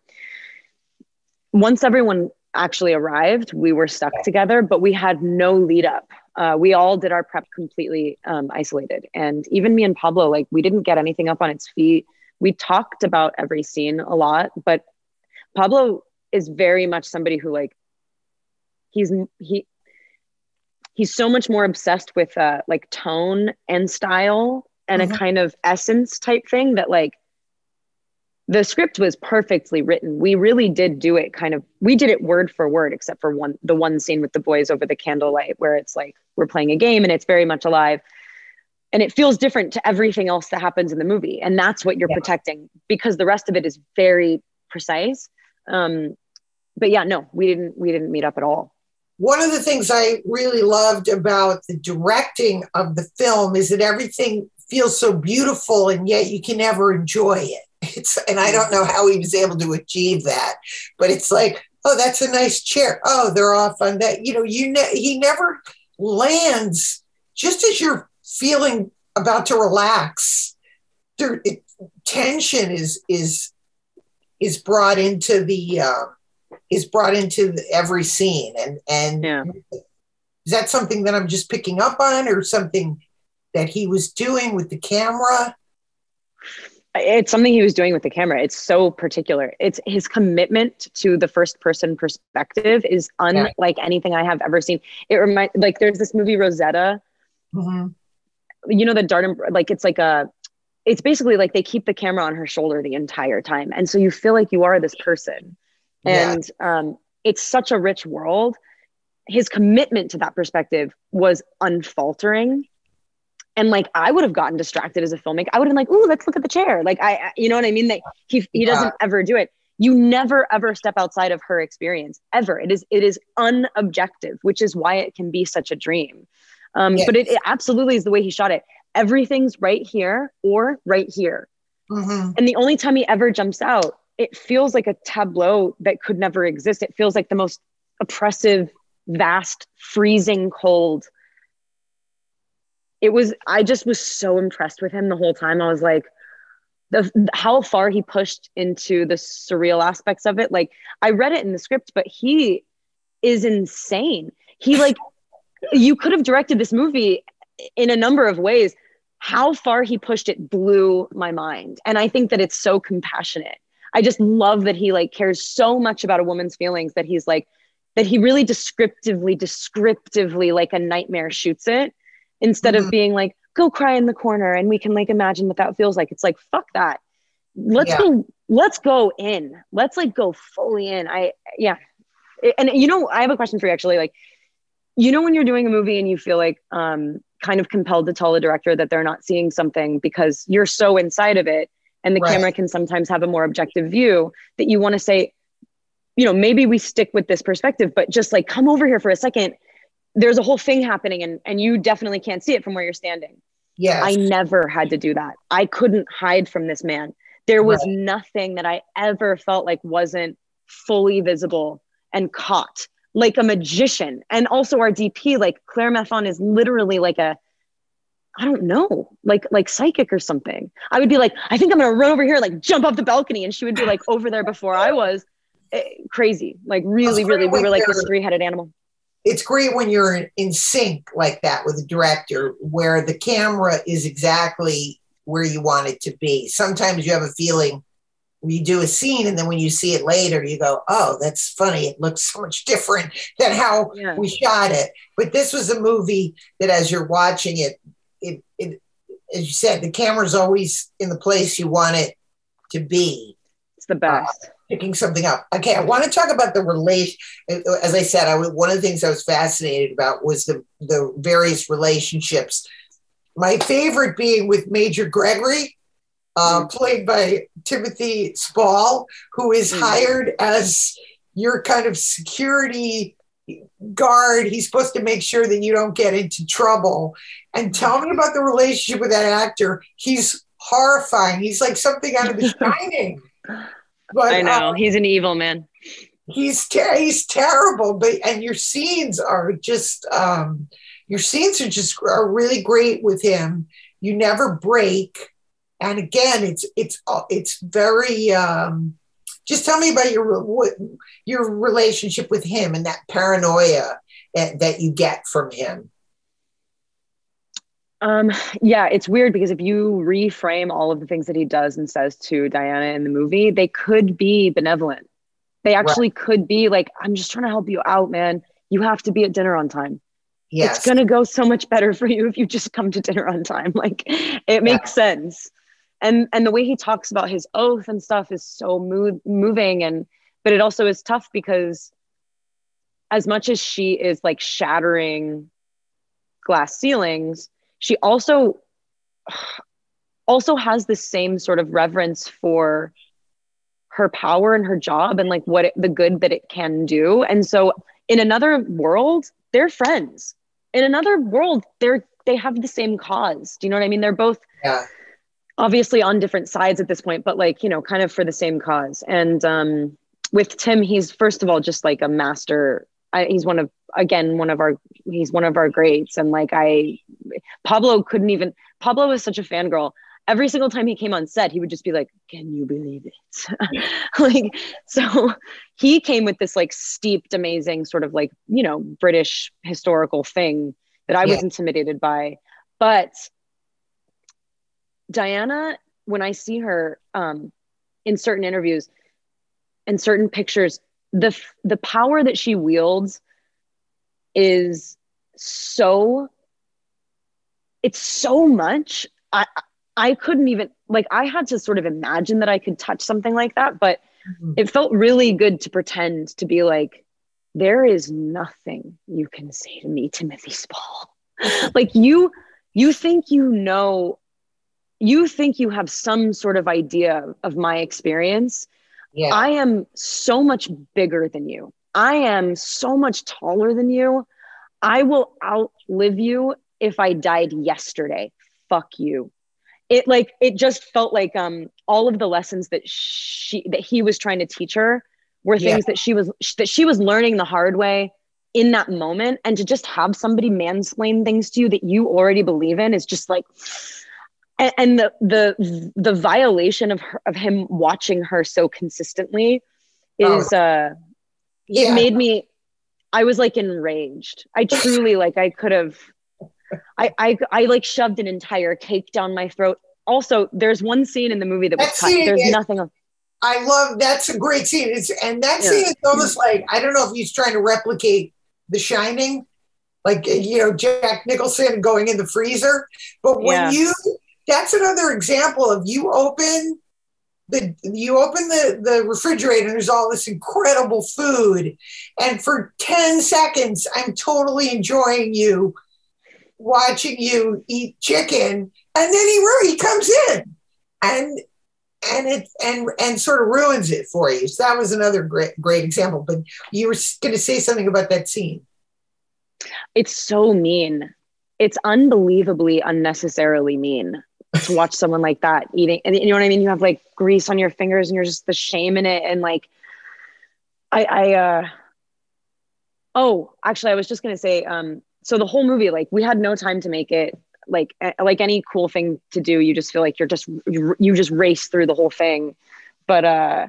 once everyone actually arrived, we were stuck together, but we had no lead up. Uh, we all did our prep completely um, isolated. And even me and Pablo, like, we didn't get anything up on its feet. We talked about every scene a lot, but Pablo is very much somebody who, like, he's, he, he's so much more obsessed with uh, like tone and style and mm-hmm. a kind of essence type thing that, like, the script was perfectly written. We really did do it kind of, we did it word for word, except for one, the one scene with the boys over the candlelight where it's like, we're playing a game and it's very much alive and it feels different to everything else that happens in the movie. And that's what you're yeah. protecting, because the rest of it is very precise. Um, but yeah, no, we didn't, we didn't meet up at all. One of the things I really loved about the directing of the film is that everything feels so beautiful and yet you can never enjoy it. It's, and I don't know how he was able to achieve that, but it's like, oh, that's a nice chair. Oh, they're off on that. You know, you ne- he never lands just as you're feeling about to relax. There, it, tension is is is brought into the uh, is brought into the, every scene, and and yeah. is that something that I'm just picking up on, or something that he was doing with the camera? It's something he was doing with the camera. It's so particular. It's his commitment to the first person perspective is unlike yeah. anything I have ever seen. It reminds, like, there's this movie Rosetta, mm-hmm. you know, the Darden, like, it's like a, it's basically like they keep the camera on her shoulder the entire time. And so you feel like you are this person and yeah. um, it's such a rich world. His commitment to that perspective was unfaltering. And, like, I would have gotten distracted as a filmmaker. I would have been like, ooh, let's look at the chair. Like, I, I you know what I mean? That he he doesn't yeah. ever do it. You never, ever step outside of her experience, ever. It is it is unobjective, which is why it can be such a dream. Um, yes. But it, it absolutely is the way he shot it. Everything's right here or right here. Mm-hmm. And the only time he ever jumps out, it feels like a tableau that could never exist. It feels like the most oppressive, vast, freezing cold. It was, I just was so impressed with him the whole time. I was like, the, how far he pushed into the surreal aspects of it. Like, I read it in the script, but he is insane. He, like, you could have directed this movie in a number of ways. How far he pushed it blew my mind. And I think that it's so compassionate. I just love that he, like, cares so much about a woman's feelings that he's like, that he really descriptively, descriptively, like a nightmare shoots it. Instead mm-hmm. of being like, go cry in the corner and we can, like, imagine what that feels like. It's like, fuck that. Let's yeah. go, let's go in. Let's, like, go fully in. I, yeah. And, you know, I have a question for you, actually. Like, you know, when you're doing a movie and you feel like um, kind of compelled to tell the director that they're not seeing something because you're so inside of it and the right. camera can sometimes have a more objective view that you want to say, you know, maybe we stick with this perspective, but just, like, come over here for a second. There's a whole thing happening and, and you definitely can't see it from where you're standing. Yes. I never had to do that. I couldn't hide from this man. There was right. nothing that I ever felt like wasn't fully visible and caught, like a magician. And also our D P, like Claire Mathon, is literally like a, I don't know, like, like psychic or something. I would be like, I think I'm going to run over here, like jump up the balcony. And she would be like over there before I was. It, crazy. Like really, really, we were like this three-headed animal. It's great when you're in sync like that with a director where the camera is exactly where you want it to be. Sometimes you have a feeling you do a scene, and then when you see it later, you go, oh, that's funny. It looks so much different than how yeah. we shot it. But this was a movie that as you're watching it, it, it, as you said, the camera's always in the place you want it to be. It's the best. Uh, picking something up. Okay, I want to talk about the relation. As I said, I one of the things I was fascinated about was the, the various relationships. My favorite being with Major Gregory, uh, mm-hmm. played by Timothy Spall, who is mm-hmm. hired as your kind of security guard. He's supposed to make sure that you don't get into trouble. And tell me about the relationship with that actor. He's horrifying. He's like something out of The Shining. But, I know. Um, he's an evil man. He's ter- he's terrible. But and your scenes are just um, your scenes are just are really great with him. You never break. And again, it's it's it's very. Um, just tell me about your your relationship with him and that paranoia that you get from him. Um, yeah, it's weird because if you reframe all of the things that he does and says to Diana in the movie, they could be benevolent. They actually right. could be like, I'm just trying to help you out, man. You have to be at dinner on time. Yes. It's going to go so much better for you if you just come to dinner on time. Like it makes yeah. sense. And, and the way he talks about his oath and stuff is so move, moving. And, but it also is tough because as much as she is like shattering glass ceilings, she also, also has the same sort of reverence for her power and her job and like what it, the good that it can do. And so in another world, they're friends. In another world, they're, they have the same cause. Do you know what I mean? They're both yeah. obviously on different sides at this point, but like, you know, kind of for the same cause. And um, with Tim, he's first of all, just like a master. I, he's one of, again, one of our, he's one of our greats. And like, I, Pablo couldn't even, Pablo was such a fangirl. Every single time he came on set, he would just be like, can you believe it? Like, so he came with this like steeped, amazing sort of like, you know, British historical thing that I yeah. was intimidated by. But Diana, when I see her um, in certain interviews and certain pictures, the the power that she wields is so, it's so much. I I couldn't even, like I had to sort of imagine that I could touch something like that, but mm-hmm. it felt really good to pretend to be like, there is nothing you can say to me, Timothy Spall. Like you, you think you know, you think you have some sort of idea of my experience. Yeah. I am so much bigger than you. I am so much taller than you. I will outlive you if I died yesterday. Fuck you. It like it just felt like um all of the lessons that she that he was trying to teach her were things yeah. that she was that she was learning the hard way in that moment, and to just have somebody mansplain things to you that you already believe in is just like. And the the the violation of her, of him watching her so consistently is oh. uh yeah. it made me I was like enraged. I truly like I could have I, I I like shoved an entire cake down my throat. Also, there's one scene in the movie that, that was cut. There's is, nothing of I love that's a great scene. It's and that yeah. scene is almost like I don't know if he's trying to replicate The Shining, like you know, Jack Nicholson going in the freezer. But when yeah. you That's another example of you open the you open the, the refrigerator and there's all this incredible food. And for ten seconds, I'm totally enjoying you, watching you eat chicken. And then he he comes in and and it and and sort of ruins it for you. So that was another great great example. But you were gonna say something about that scene. It's so mean. It's unbelievably unnecessarily mean. To watch someone like that eating, and you know what I mean? You have like grease on your fingers and you're just the shame in it. And like, I, I, uh, oh, actually I was just going to say, um, so the whole movie, like we had no time to make it like, a, like any cool thing to do. You just feel like you're just, you, you just race through the whole thing. But, uh,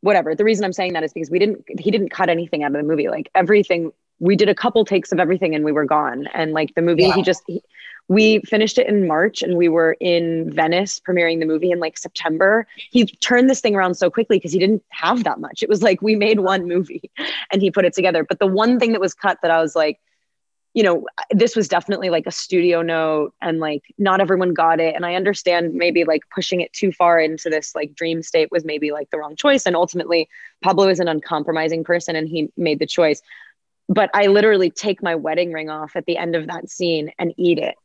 whatever. The reason I'm saying that is because we didn't, he didn't cut anything out of the movie. Like everything, we did a couple takes of everything and we were gone. And like the movie, yeah. he just, he, We finished it in March and we were in Venice premiering the movie in like September. He turned this thing around so quickly because he didn't have that much. It was like, we made one movie and he put it together. But the one thing that was cut that I was like, you know, this was definitely like a studio note and like not everyone got it. And I understand maybe like pushing it too far into this like dream state was maybe like the wrong choice. And ultimately Pablo is an uncompromising person and he made the choice. But I literally take my wedding ring off at the end of that scene and eat it.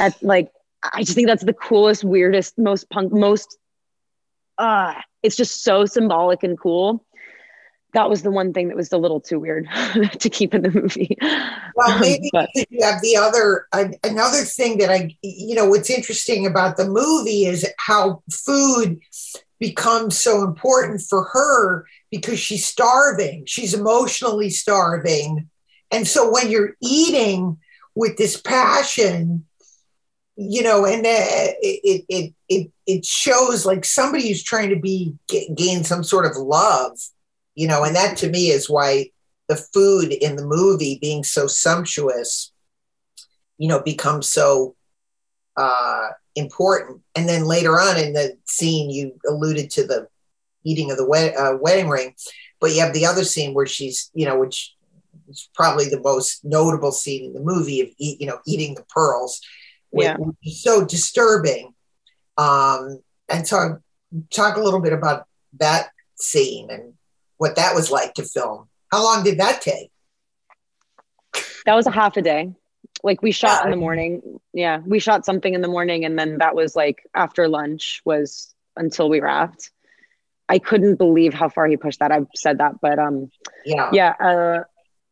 At, like, I just think that's the coolest, weirdest, most punk, most, uh, it's just so symbolic and cool. That was the one thing that was a little too weird to keep in the movie. Well, maybe um, you have the other, uh, another thing that I, you know, what's interesting about the movie is how food becomes so important for her because she's starving. She's emotionally starving. And so when you're eating with this passion, you know, and uh, it, it it it shows like somebody who's trying to be g- gain some sort of love, you know, and that to me is why the food in the movie being so sumptuous, you know, becomes so uh, important. And then later on in the scene, you alluded to the eating of the wed- uh, wedding ring, but you have the other scene where she's, you know, which is probably the most notable scene in the movie of, eat, you know, eating the pearls. Yeah. Which is so disturbing. Um, and so talk a little bit about that scene and what that was like to film. How long did that take? That was a half a day. Like we shot yeah. in the morning. Yeah. We shot something in the morning. And then that was like after lunch was until we wrapped. I couldn't believe how far he pushed that. I've said that, but um, yeah. Yeah. Uh,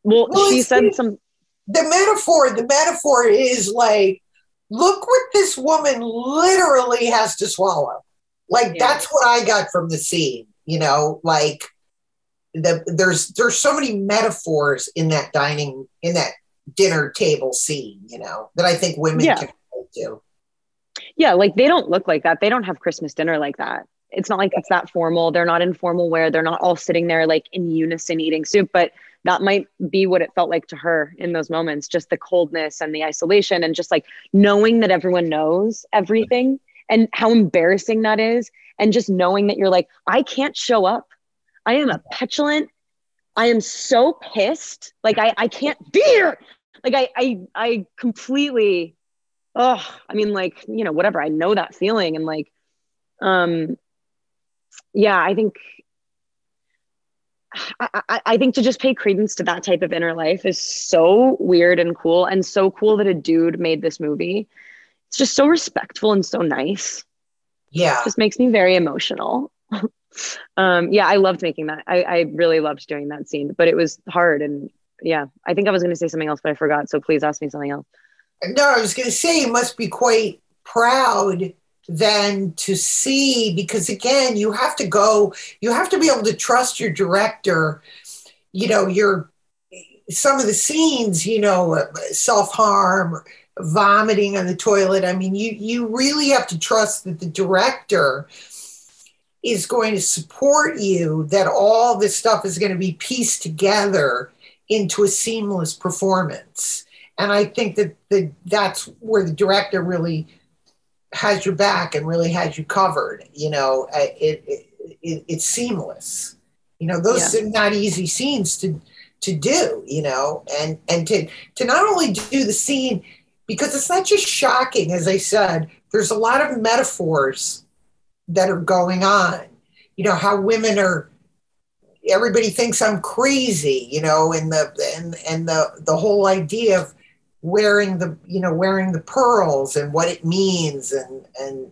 well, well, she said some. The metaphor, the metaphor is like, look what this woman literally has to swallow. Like, yeah. that's what I got from the scene, you know, like the, there's, there's so many metaphors in that dining, in that dinner table scene, you know, that I think women yeah. can relate to. Yeah. Like they don't look like that. They don't have Christmas dinner like that. It's not like it's that formal. They're not in formal wear. They're not all sitting there like in unison eating soup, but that might be what it felt like to her in those moments, just the coldness and the isolation and just like knowing that everyone knows everything and how embarrassing that is. And just knowing that you're like, I can't show up. I am a petulant. I am so pissed. Like I, I can't be here. Like I, I, I completely, oh, I mean like, you know, whatever. I know that feeling. And like, um, yeah, I think, I, I, I think to just pay credence to that type of inner life is so weird and cool, and so cool that a dude made this movie. It's just so respectful and so nice. Yeah. It just makes me very emotional. um, yeah, I loved making that. I, I really loved doing that scene, but it was hard. And yeah, I think I was going to say something else, but I forgot. So please ask me something else. No, I was going to say you must be quite proud than to see, because again, you have to go, you have to be able to trust your director, you know, your, some of the scenes, you know, self-harm, vomiting on the toilet. I mean, you, you really have to trust that the director is going to support you, that all this stuff is going to be pieced together into a seamless performance. And I think that the, that's where the director really has your back and really has you covered, you know, it, it, it it's seamless, you know, those yeah. are not easy scenes to, to do, you know, and, and to, to not only do the scene, because it's not just shocking, as I said, there's a lot of metaphors that are going on, you know, how women are, everybody thinks I'm crazy, you know, and the, and, and the, the whole idea of wearing the, you know, wearing the pearls and what it means and, and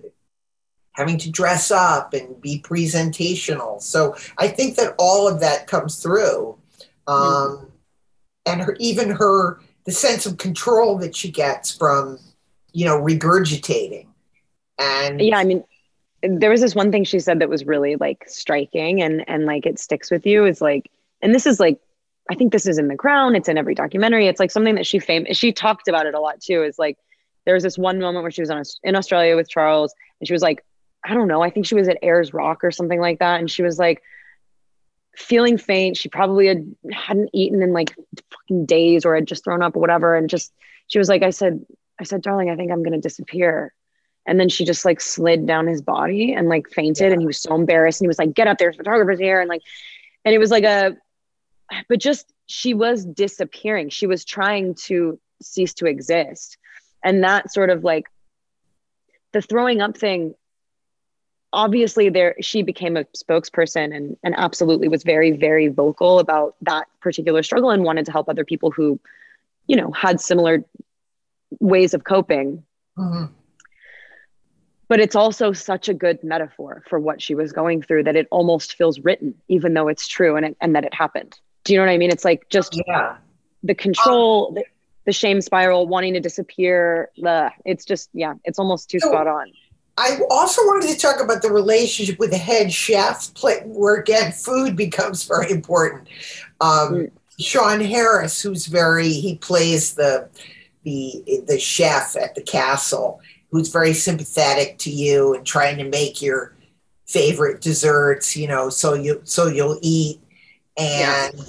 having to dress up and be presentational. So I think that all of that comes through. Um, mm-hmm. And her, even her, the sense of control that she gets from, you know, regurgitating. And yeah, I mean, there was this one thing she said that was really like striking and, and like, it sticks with you is like, and this is like, I think this is in The Crown. It's in every documentary. It's like something that she fam- she talked about it a lot too. Is like, there was this one moment where she was on a, in Australia with Charles and she was like, I don't know. I think she was at Ayers Rock or something like that. And she was like feeling faint. She probably had, hadn't eaten in like fucking days or had just thrown up or whatever. And just, she was like, I said, I said, darling, I think I'm going to disappear. And then she just like slid down his body and like fainted. Yeah. And he was so embarrassed. And he was like, get up, there's photographers here. And like, and it was like a, but just, she was disappearing. She was trying to cease to exist. And that sort of like the throwing up thing, obviously there, she became a spokesperson and, and absolutely was very, very vocal about that particular struggle and wanted to help other people who, you know, had similar ways of coping. Mm-hmm. But it's also such a good metaphor for what she was going through that it almost feels written, even though it's true and it, and that it happened. Do you know what I mean? It's like just yeah. the control, the, the shame spiral, wanting to disappear. The it's just, yeah, it's almost too so, spot on. I also wanted to talk about the relationship with the head chef, play, where again, food becomes very important. Um, mm. Sean Harris, who's very, he plays the the the chef at the castle, who's very sympathetic to you and trying to make your favorite desserts, you know, so you so you'll eat. And yeah.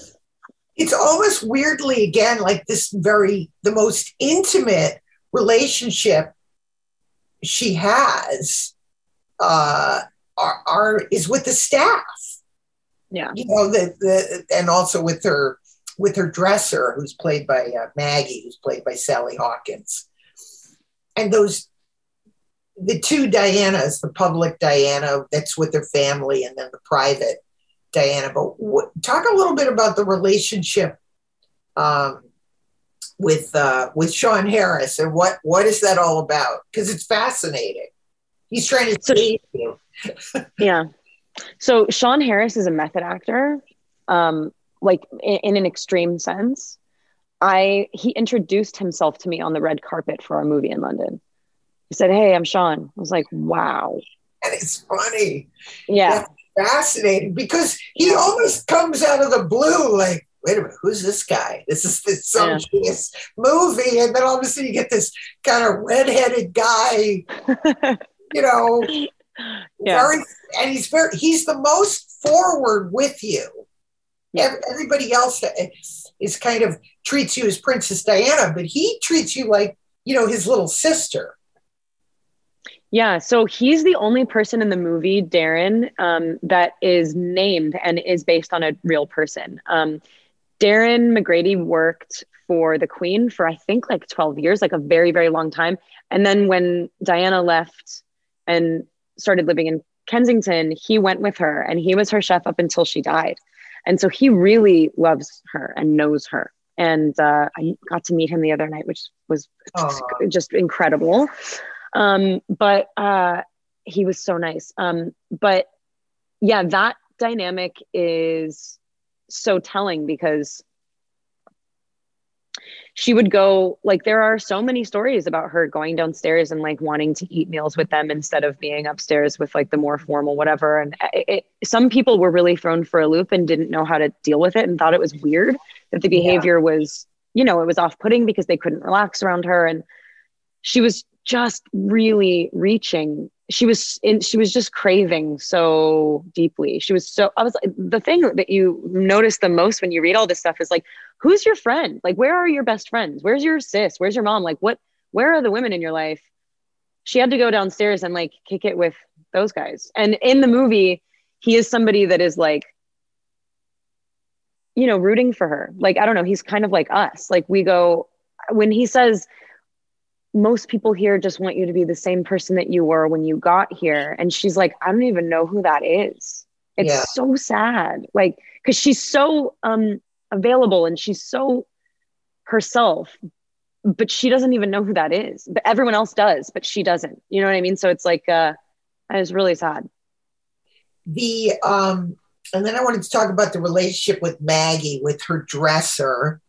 it's almost weirdly, again, like this very, the most intimate relationship she has uh, are, are is with the staff. Yeah. You know, the, the and also with her, with her dresser, who's played by uh, Maggie, who's played by Sally Hawkins. And those, the two Dianas, the public Diana that's with her family and then the private Diana, but w- talk a little bit about the relationship um, with uh, with Sean Harris and what, what is that all about? Because it's fascinating. He's trying to so save you. Yeah. So Sean Harris is a method actor, um, like in, in an extreme sense. I he introduced himself to me on the red carpet for our movie in London. He said, "Hey, I'm Sean." I was like, "Wow." And it's funny. Yeah. That's fascinating because he almost comes out of the blue like, wait a minute, who's this guy? This is this some yeah. movie, and then all of a sudden you get this kind of redheaded guy, you know, yeah. very, and he's very he's the most forward with you. Yeah. Everybody else is kind of treats you as Princess Diana, but he treats you like, you know, his little sister. Yeah, so he's the only person in the movie, Darren, um, that is named and is based on a real person. Um, Darren McGrady worked for the Queen for, I think, like twelve years, like a very, very long time. And then when Diana left and started living in Kensington, he went with her and he was her chef up until she died. And so he really loves her and knows her. And uh, I got to meet him the other night, which was just, just incredible. Um, but uh, he was so nice. Um, but yeah, that dynamic is so telling because she would go, like, there are so many stories about her going downstairs and like wanting to eat meals with them instead of being upstairs with like the more formal whatever. And it, it, some people were really thrown for a loop and didn't know how to deal with it and thought it was weird that the behavior yeah. was, you know, it was off-putting because they couldn't relax around her. And she was just really reaching. She was in, she was just craving so deeply. She was so, I was like, the thing that you notice the most when you read all this stuff is like, who's your friend? Like, where are your best friends? Where's your sis? Where's your mom? Like, what, where are the women in your life? She had to go downstairs and like kick it with those guys. And in the movie, he is somebody that is like, you know, rooting for her. Like, I don't know. He's kind of like us. Like we go, when he says, most people here just want you to be the same person that you were when you got here. And she's like, I don't even know who that is. It's yeah. so sad. Like, cause she's so um, available and she's so herself, but she doesn't even know who that is, but everyone else does, but she doesn't, you know what I mean? So it's like, uh, it was really sad. The, um, and then I wanted to talk about the relationship with Maggie, with her dresser.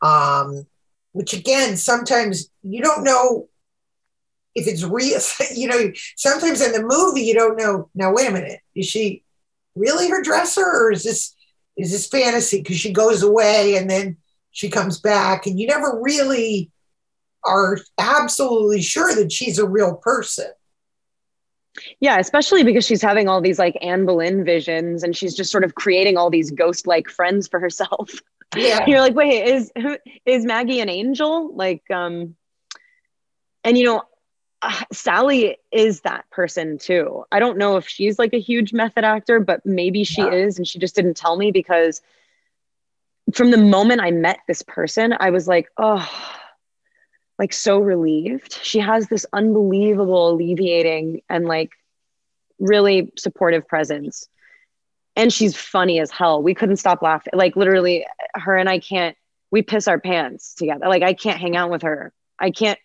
Um, Which again, sometimes you don't know if it's real. You know, sometimes in the movie you don't know. Now wait a minute, is she really her dresser, or is this is this fantasy? Because she goes away and then she comes back, and you never really are absolutely sure that she's a real person. Yeah, especially because she's having all these like Anne Boleyn visions, and she's just sort of creating all these ghost-like friends for herself. Yeah, you're like, wait, is is Maggie an angel? Like, um, And, you know, uh, Sally is that person too. I don't know if she's like a huge method actor, but maybe she yeah. is. And she just didn't tell me, because from the moment I met this person, I was like, oh, like so relieved. She has this unbelievable, alleviating, and like really supportive presence. And she's funny as hell. We couldn't stop laughing. Like literally her and I can't, we piss our pants together. Like I can't hang out with her. I can't,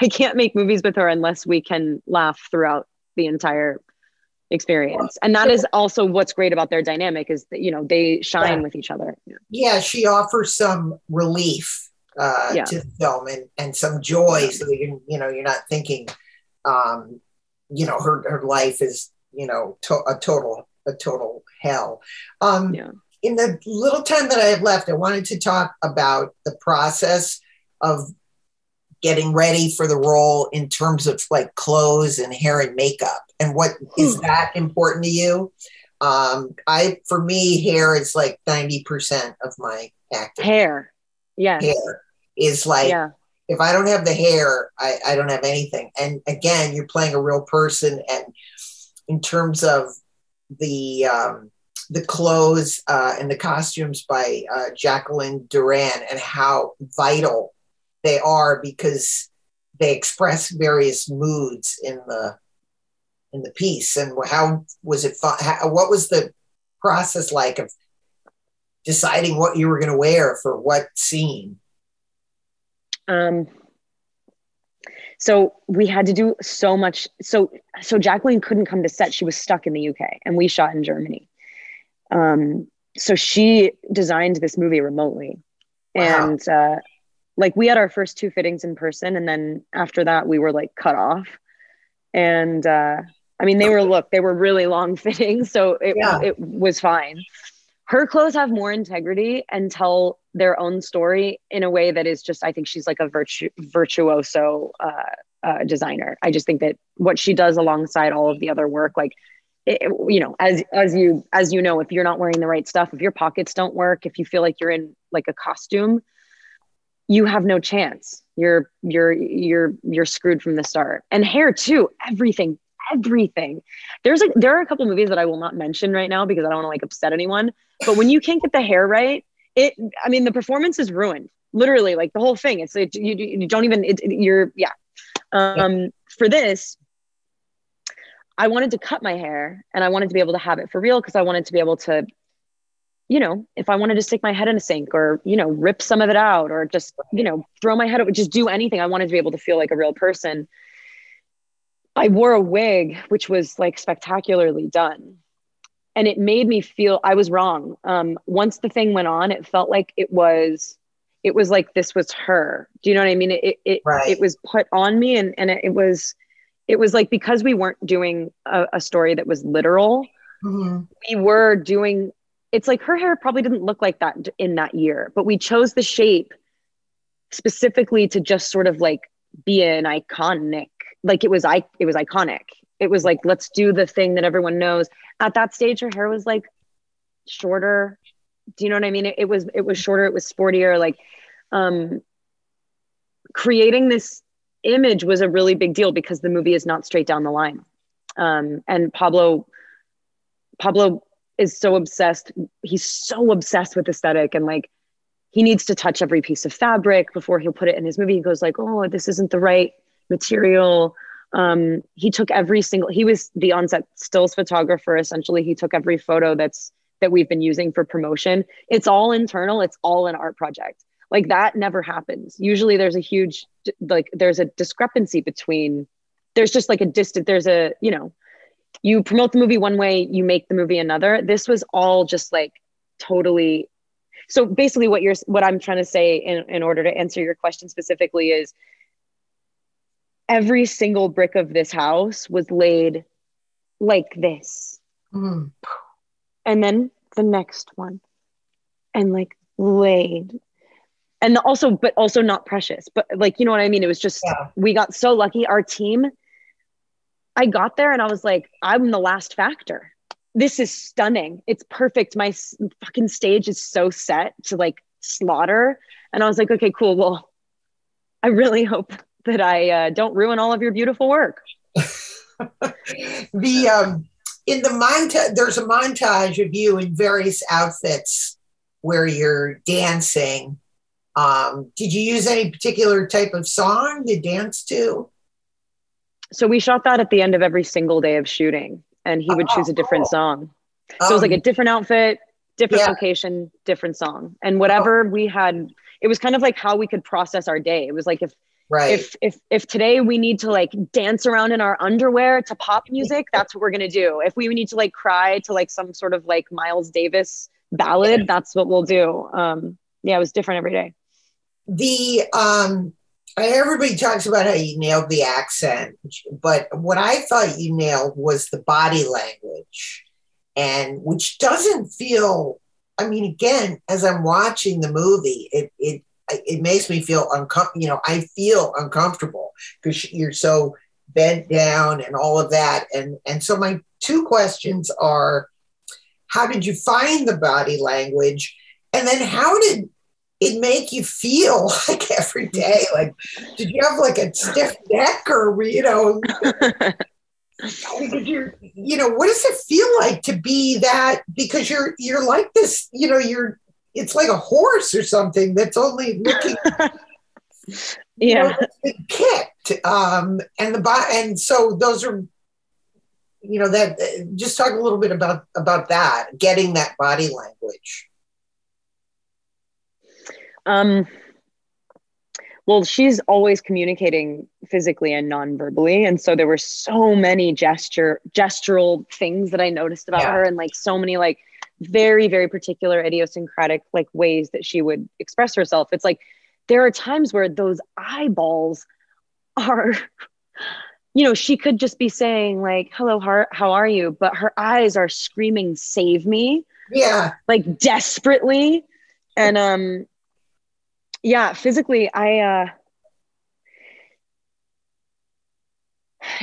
I can't make movies with her unless we can laugh throughout the entire experience. And that is also what's great about their dynamic, is that, you know, they shine yeah. with each other. Yeah. She offers some relief uh, yeah. to the film, and, and some joy. So that you, you know, you're not thinking, um, you know, her, her life is, you know, to- a total, a total hell. Um, yeah. In the little time that I have left, I wanted to talk about the process of getting ready for the role in terms of like clothes and hair and makeup, and what is that important to you? Um, I, for me, hair is like ninety percent of my acting. Hair. Yes. Hair is like, yeah. if I don't have the hair, I, I don't have anything. And again, you're playing a real person. And in terms of the, um, the clothes uh, and the costumes by uh, Jacqueline Duran, and how vital they are, because they express various moods in the in the piece. And how was it? How, what was the process like of deciding what you were going to wear for what scene? Um. So we had to do so much. So so Jacqueline couldn't come to set. She was stuck in the U K, and we shot in Germany. Um, so she designed this movie remotely. Wow. And, uh, like we had our first two fittings in person. And then after that we were like cut off. And, uh, I mean, they were, look, they were really long fittings. So it, yeah. it was fine. Her clothes have more integrity and tell their own story in a way that is just, I think she's like a virtu- virtuoso, uh, uh, designer. I just think that what she does alongside all of the other work, like, It, you know, as, as you, as you know, if you're not wearing the right stuff, if your pockets don't work, if you feel like you're in like a costume, you have no chance. You're, you're, you're, you're screwed from the start. And hair too, everything, everything. There's a, there are a couple movies that I will not mention right now because I don't want to like upset anyone, but when you can't get the hair right, it, I mean, the performance is ruined, literally, like the whole thing. It's like, you, you don't even, it, you're, yeah. Um, for this, I wanted to cut my hair, and I wanted to be able to have it for real, because I wanted to be able to, you know, if I wanted to stick my head in a sink, or, you know, rip some of it out, or just, you know, throw my head up, just do anything. I wanted to be able to feel like a real person. I wore a wig, which was like spectacularly done. And it made me feel, I was wrong. Um, once the thing went on, it felt like it was, it was like, this was her. Do you know what I mean? It it, right. it was put on me, and, and it, it was, It was like, because we weren't doing a, a story that was literal, mm-hmm. we were doing, it's like her hair probably didn't look like that in that year, but we chose the shape specifically to just sort of like be an iconic, like it was, I, it was iconic. It was like, let's do the thing that everyone knows. At that stage, her hair was like shorter. Do you know what I mean? It, it was, it was shorter. It was sportier. Like, um, creating this image was a really big deal, because the movie is not straight down the line. Um, and Pablo, Pablo is so obsessed. He's so obsessed with aesthetic, and like, he needs to touch every piece of fabric before he'll put it in his movie. He goes like, oh, this isn't the right material. Um, he took every single, he was the on-set stills photographer. Essentially, he took every photo that's, that we've been using for promotion. It's all internal. It's all an art project. Like that never happens. Usually there's a huge, like there's a discrepancy between, there's just like a distant, there's a, you know, you promote the movie one way, you make the movie another. This was all just like totally. So basically what you're, what I'm trying to say in, in order to answer your question specifically is, every single brick of this house was laid like this. Mm. And then the next one, and like laid. And also, but also not precious, but like, you know what I mean? It was just, yeah. we got so lucky. Our team, I got there and I was like, I'm the last factor. This is stunning. It's perfect. My s- fucking stage is so set to like slaughter. And I was like, okay, cool. Well, I really hope that I uh, don't ruin all of your beautiful work. the um, in the montage, there's a montage of you in various outfits where you're dancing. Um, did you use any particular type of song you danced to? So we shot that at the end of every single day of shooting, and he would oh, choose a different oh. song. So um, it was like a different outfit, different yeah. location, different song, and whatever oh. we had. It was kind of like how we could process our day. It was like if right. if if if today we need to like dance around in our underwear to pop music, that's what we're gonna do. If we need to like cry to like some sort of like Miles Davis ballad, yeah. that's what we'll do. Um, yeah, it was different every day. The um, everybody talks about how you nailed the accent, but what I thought you nailed was the body language, and which doesn't feel. I mean, again, as I'm watching the movie, it it it makes me feel uncomfortable. You know, I feel uncomfortable because you're so bent down and all of that. And and so my two questions are: how did you find the body language, and then how did it make you feel like every day? Like, did you have like a stiff neck, or you know, Because you're, you know, what does it feel like to be that? Because you're, you're like this, you know, you're, it's like a horse or something that's only looking, yeah, you know, kicked. Um, and the and so those are, you know, that. Just talk a little bit about about that, getting that body language. Um. Well, she's always communicating physically and non-verbally. And so there were so many gesture, gestural things that I noticed about yeah. her, and like so many like very, very particular idiosyncratic like ways that she would express herself. It's like, there are times where those eyeballs are, you know, she could just be saying like, hello, how are you? But her eyes are screaming, save me. Yeah. Like desperately. And, um, yeah, physically, I, uh,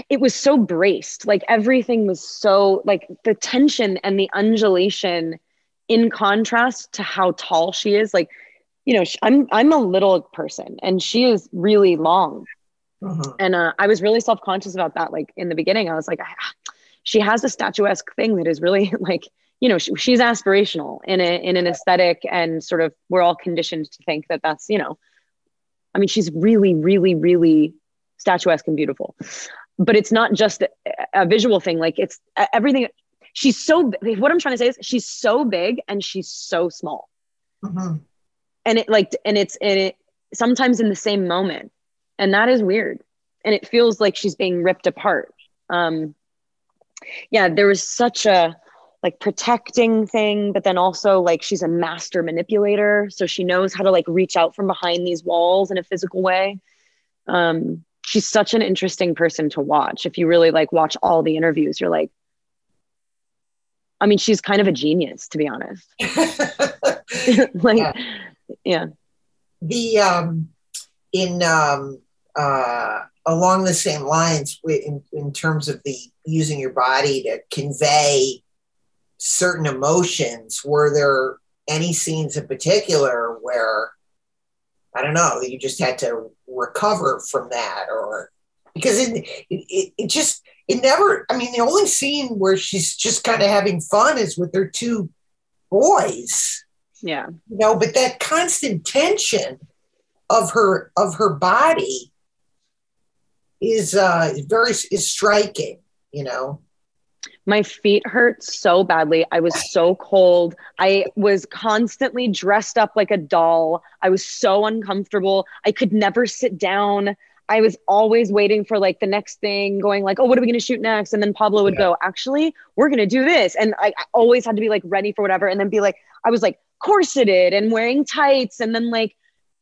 it was so braced, like everything was so, like the tension and the undulation in contrast to how tall she is. Like, you know, she, I'm, I'm a little person and she is really long. Uh-huh. And uh, I was really self-conscious about that. Like in the beginning, I was like, ah, she has a statuesque thing that is really like, you know, she, she's aspirational in a, in an aesthetic, and sort of we're all conditioned to think that that's, you know, I mean, she's really, really, really statuesque and beautiful, but it's not just a, a visual thing. Like it's everything. She's so, what I'm trying to say is she's so big and she's so small. Mm-hmm. And it like, and it's, and it sometimes in the same moment, and that is weird. And it feels like she's being ripped apart. Um, yeah, there was such a, like protecting thing, but then also like she's a master manipulator. So she knows how to like reach out from behind these walls in a physical way. Um, she's such an interesting person to watch. If you really like watch all the interviews, you're like, I mean, she's kind of a genius, to be honest. like, yeah. yeah. The, um, in, um, uh, along the same lines in, in terms of the using your body to convey certain emotions, were there any scenes in particular where, I don't know, you just had to recover from that? Or because it, it, it just, it never, I mean, the only scene where she's just kind of having fun is with her two boys. Yeah. You know, but that constant tension of her, of her body is uh, very, is striking, you know? My feet hurt so badly. I was so cold. I was constantly dressed up like a doll. I was so uncomfortable. I could never sit down. I was always waiting for like the next thing, going like, oh, what are we going to shoot next? And then Pablo would yeah. go, actually, we're going to do this. And I, I always had to be like ready for whatever. And then be like, I was like corseted and wearing tights and then like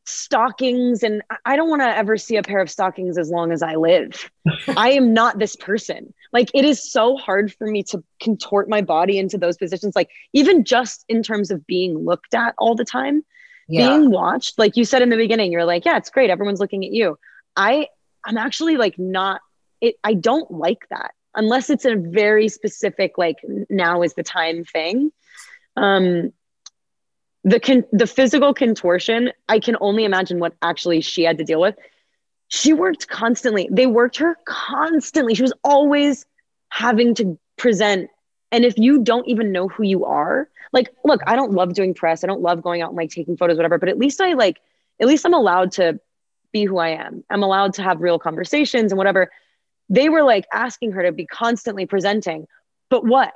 stockings. And I don't want to ever see a pair of stockings as long as I live. I am not this person. Like, it is so hard for me to contort my body into those positions. Like, even just in terms of being looked at all the time, yeah. being watched, like you said in the beginning, you're like, yeah, it's great. Everyone's looking at you. I, I'm actually like not, it, I don't like that unless it's a very specific, like now is the time thing. Um, the, con- the physical contortion, I can only imagine what actually she had to deal with. She worked constantly. They worked her constantly. She was always having to present. And if you don't even know who you are, like, look, I don't love doing press. I don't love going out and like taking photos, whatever, but at least I like, at least I'm allowed to be who I am. I'm allowed to have real conversations and whatever. They were like asking her to be constantly presenting, but what?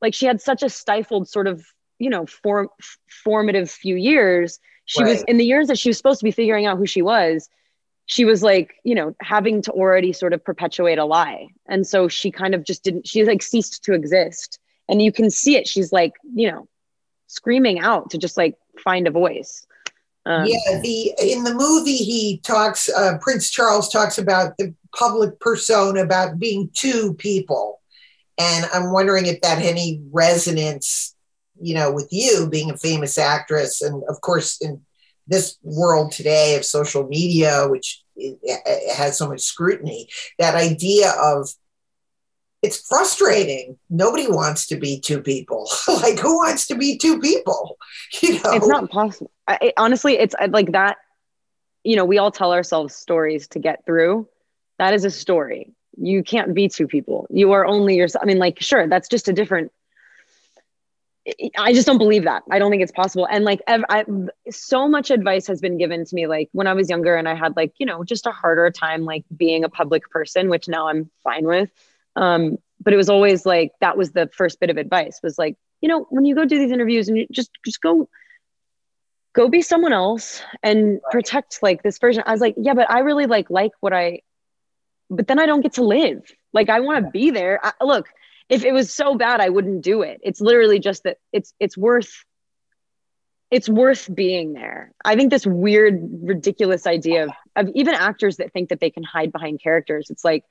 Like she had such a stifled sort of, you know, form, formative few years. She right. was in the years that she was supposed to be figuring out who she was. She was like, you know, having to already sort of perpetuate a lie. And so she kind of just didn't, she like ceased to exist. And you can see it. She's like, you know, screaming out to just like find a voice. Um, yeah, the in the movie, he talks, uh, Prince Charles talks about the public persona, about being two people. And I'm wondering if that had any resonance, you know, with you being a famous actress. And of course, in this world today of social media, which has so much scrutiny, that idea of it's frustrating. Nobody wants to be two people. Like, who wants to be two people? You know, it's not possible. I, it, honestly, it's like that. You know, we all tell ourselves stories to get through. That is a story. You can't be two people. You are only yourself. I mean, like, sure, that's just a different. I just don't believe that. I don't think it's possible. And like, ev- I, so much advice has been given to me, like when I was younger and I had like, you know, just a harder time, like being a public person, which now I'm fine with. Um, but it was always like, that was the first bit of advice was like, you know, when you go do these interviews and you just, just go, go be someone else and protect like this version. I was like, yeah, but I really like, like what I, but then I don't get to live. Like, I want to be there. I, look, if it was so bad, I wouldn't do it. It's literally just that it's, it's worth, it's worth being there. I think this weird, ridiculous idea of, of even actors that think that they can hide behind characters. It's like,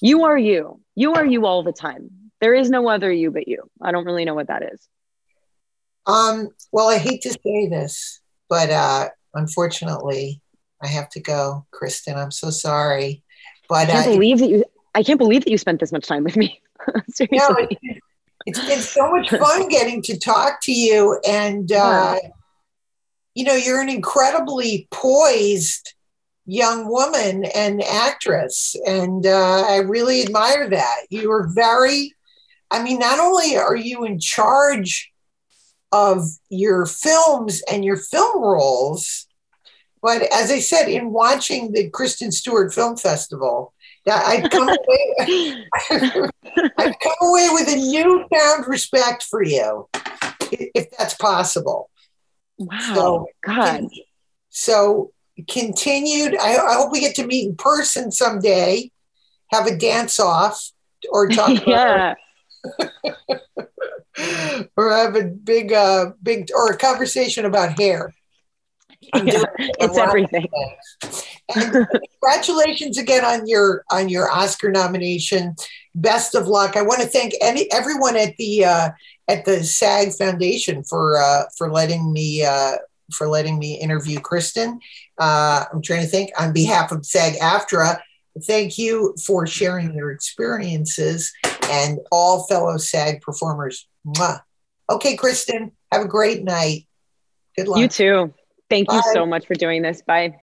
you are you. You are you all the time. There is no other you but you. I don't really know what that is. Um, well, I hate to say this, but uh, unfortunately, I have to go, Kristen. I'm so sorry. But I can't uh, believe that you. I can't believe that you spent this much time with me. Seriously, no, it, it's been so much fun getting to talk to you, and uh, yeah. you know, you're an incredibly poised young woman and actress, and uh, I really admire that. You are very, I mean, not only are you in charge of your films and your film roles, but as I said, in watching the Kristen Stewart Film Festival, that I've come away, I've come away with a newfound respect for you, if that's possible. Wow, so, God. So continued, I, I hope we get to meet in person someday, have a dance off or talk about it. Or have a big, uh, big, or a conversation about hair. Yeah, it's everything. And congratulations again on your on your Oscar nomination. Best of luck. I want to thank any everyone at the uh, at the SAG Foundation for uh, for letting me uh, for letting me interview Kristen. Uh, I'm trying to think on behalf of SAG-AFTRA. Thank you for sharing your experiences and all fellow SAG performers. Mwah. Okay, Kristen. Have a great night. Good luck. You too. Thank you Bye. so much for doing this. Bye.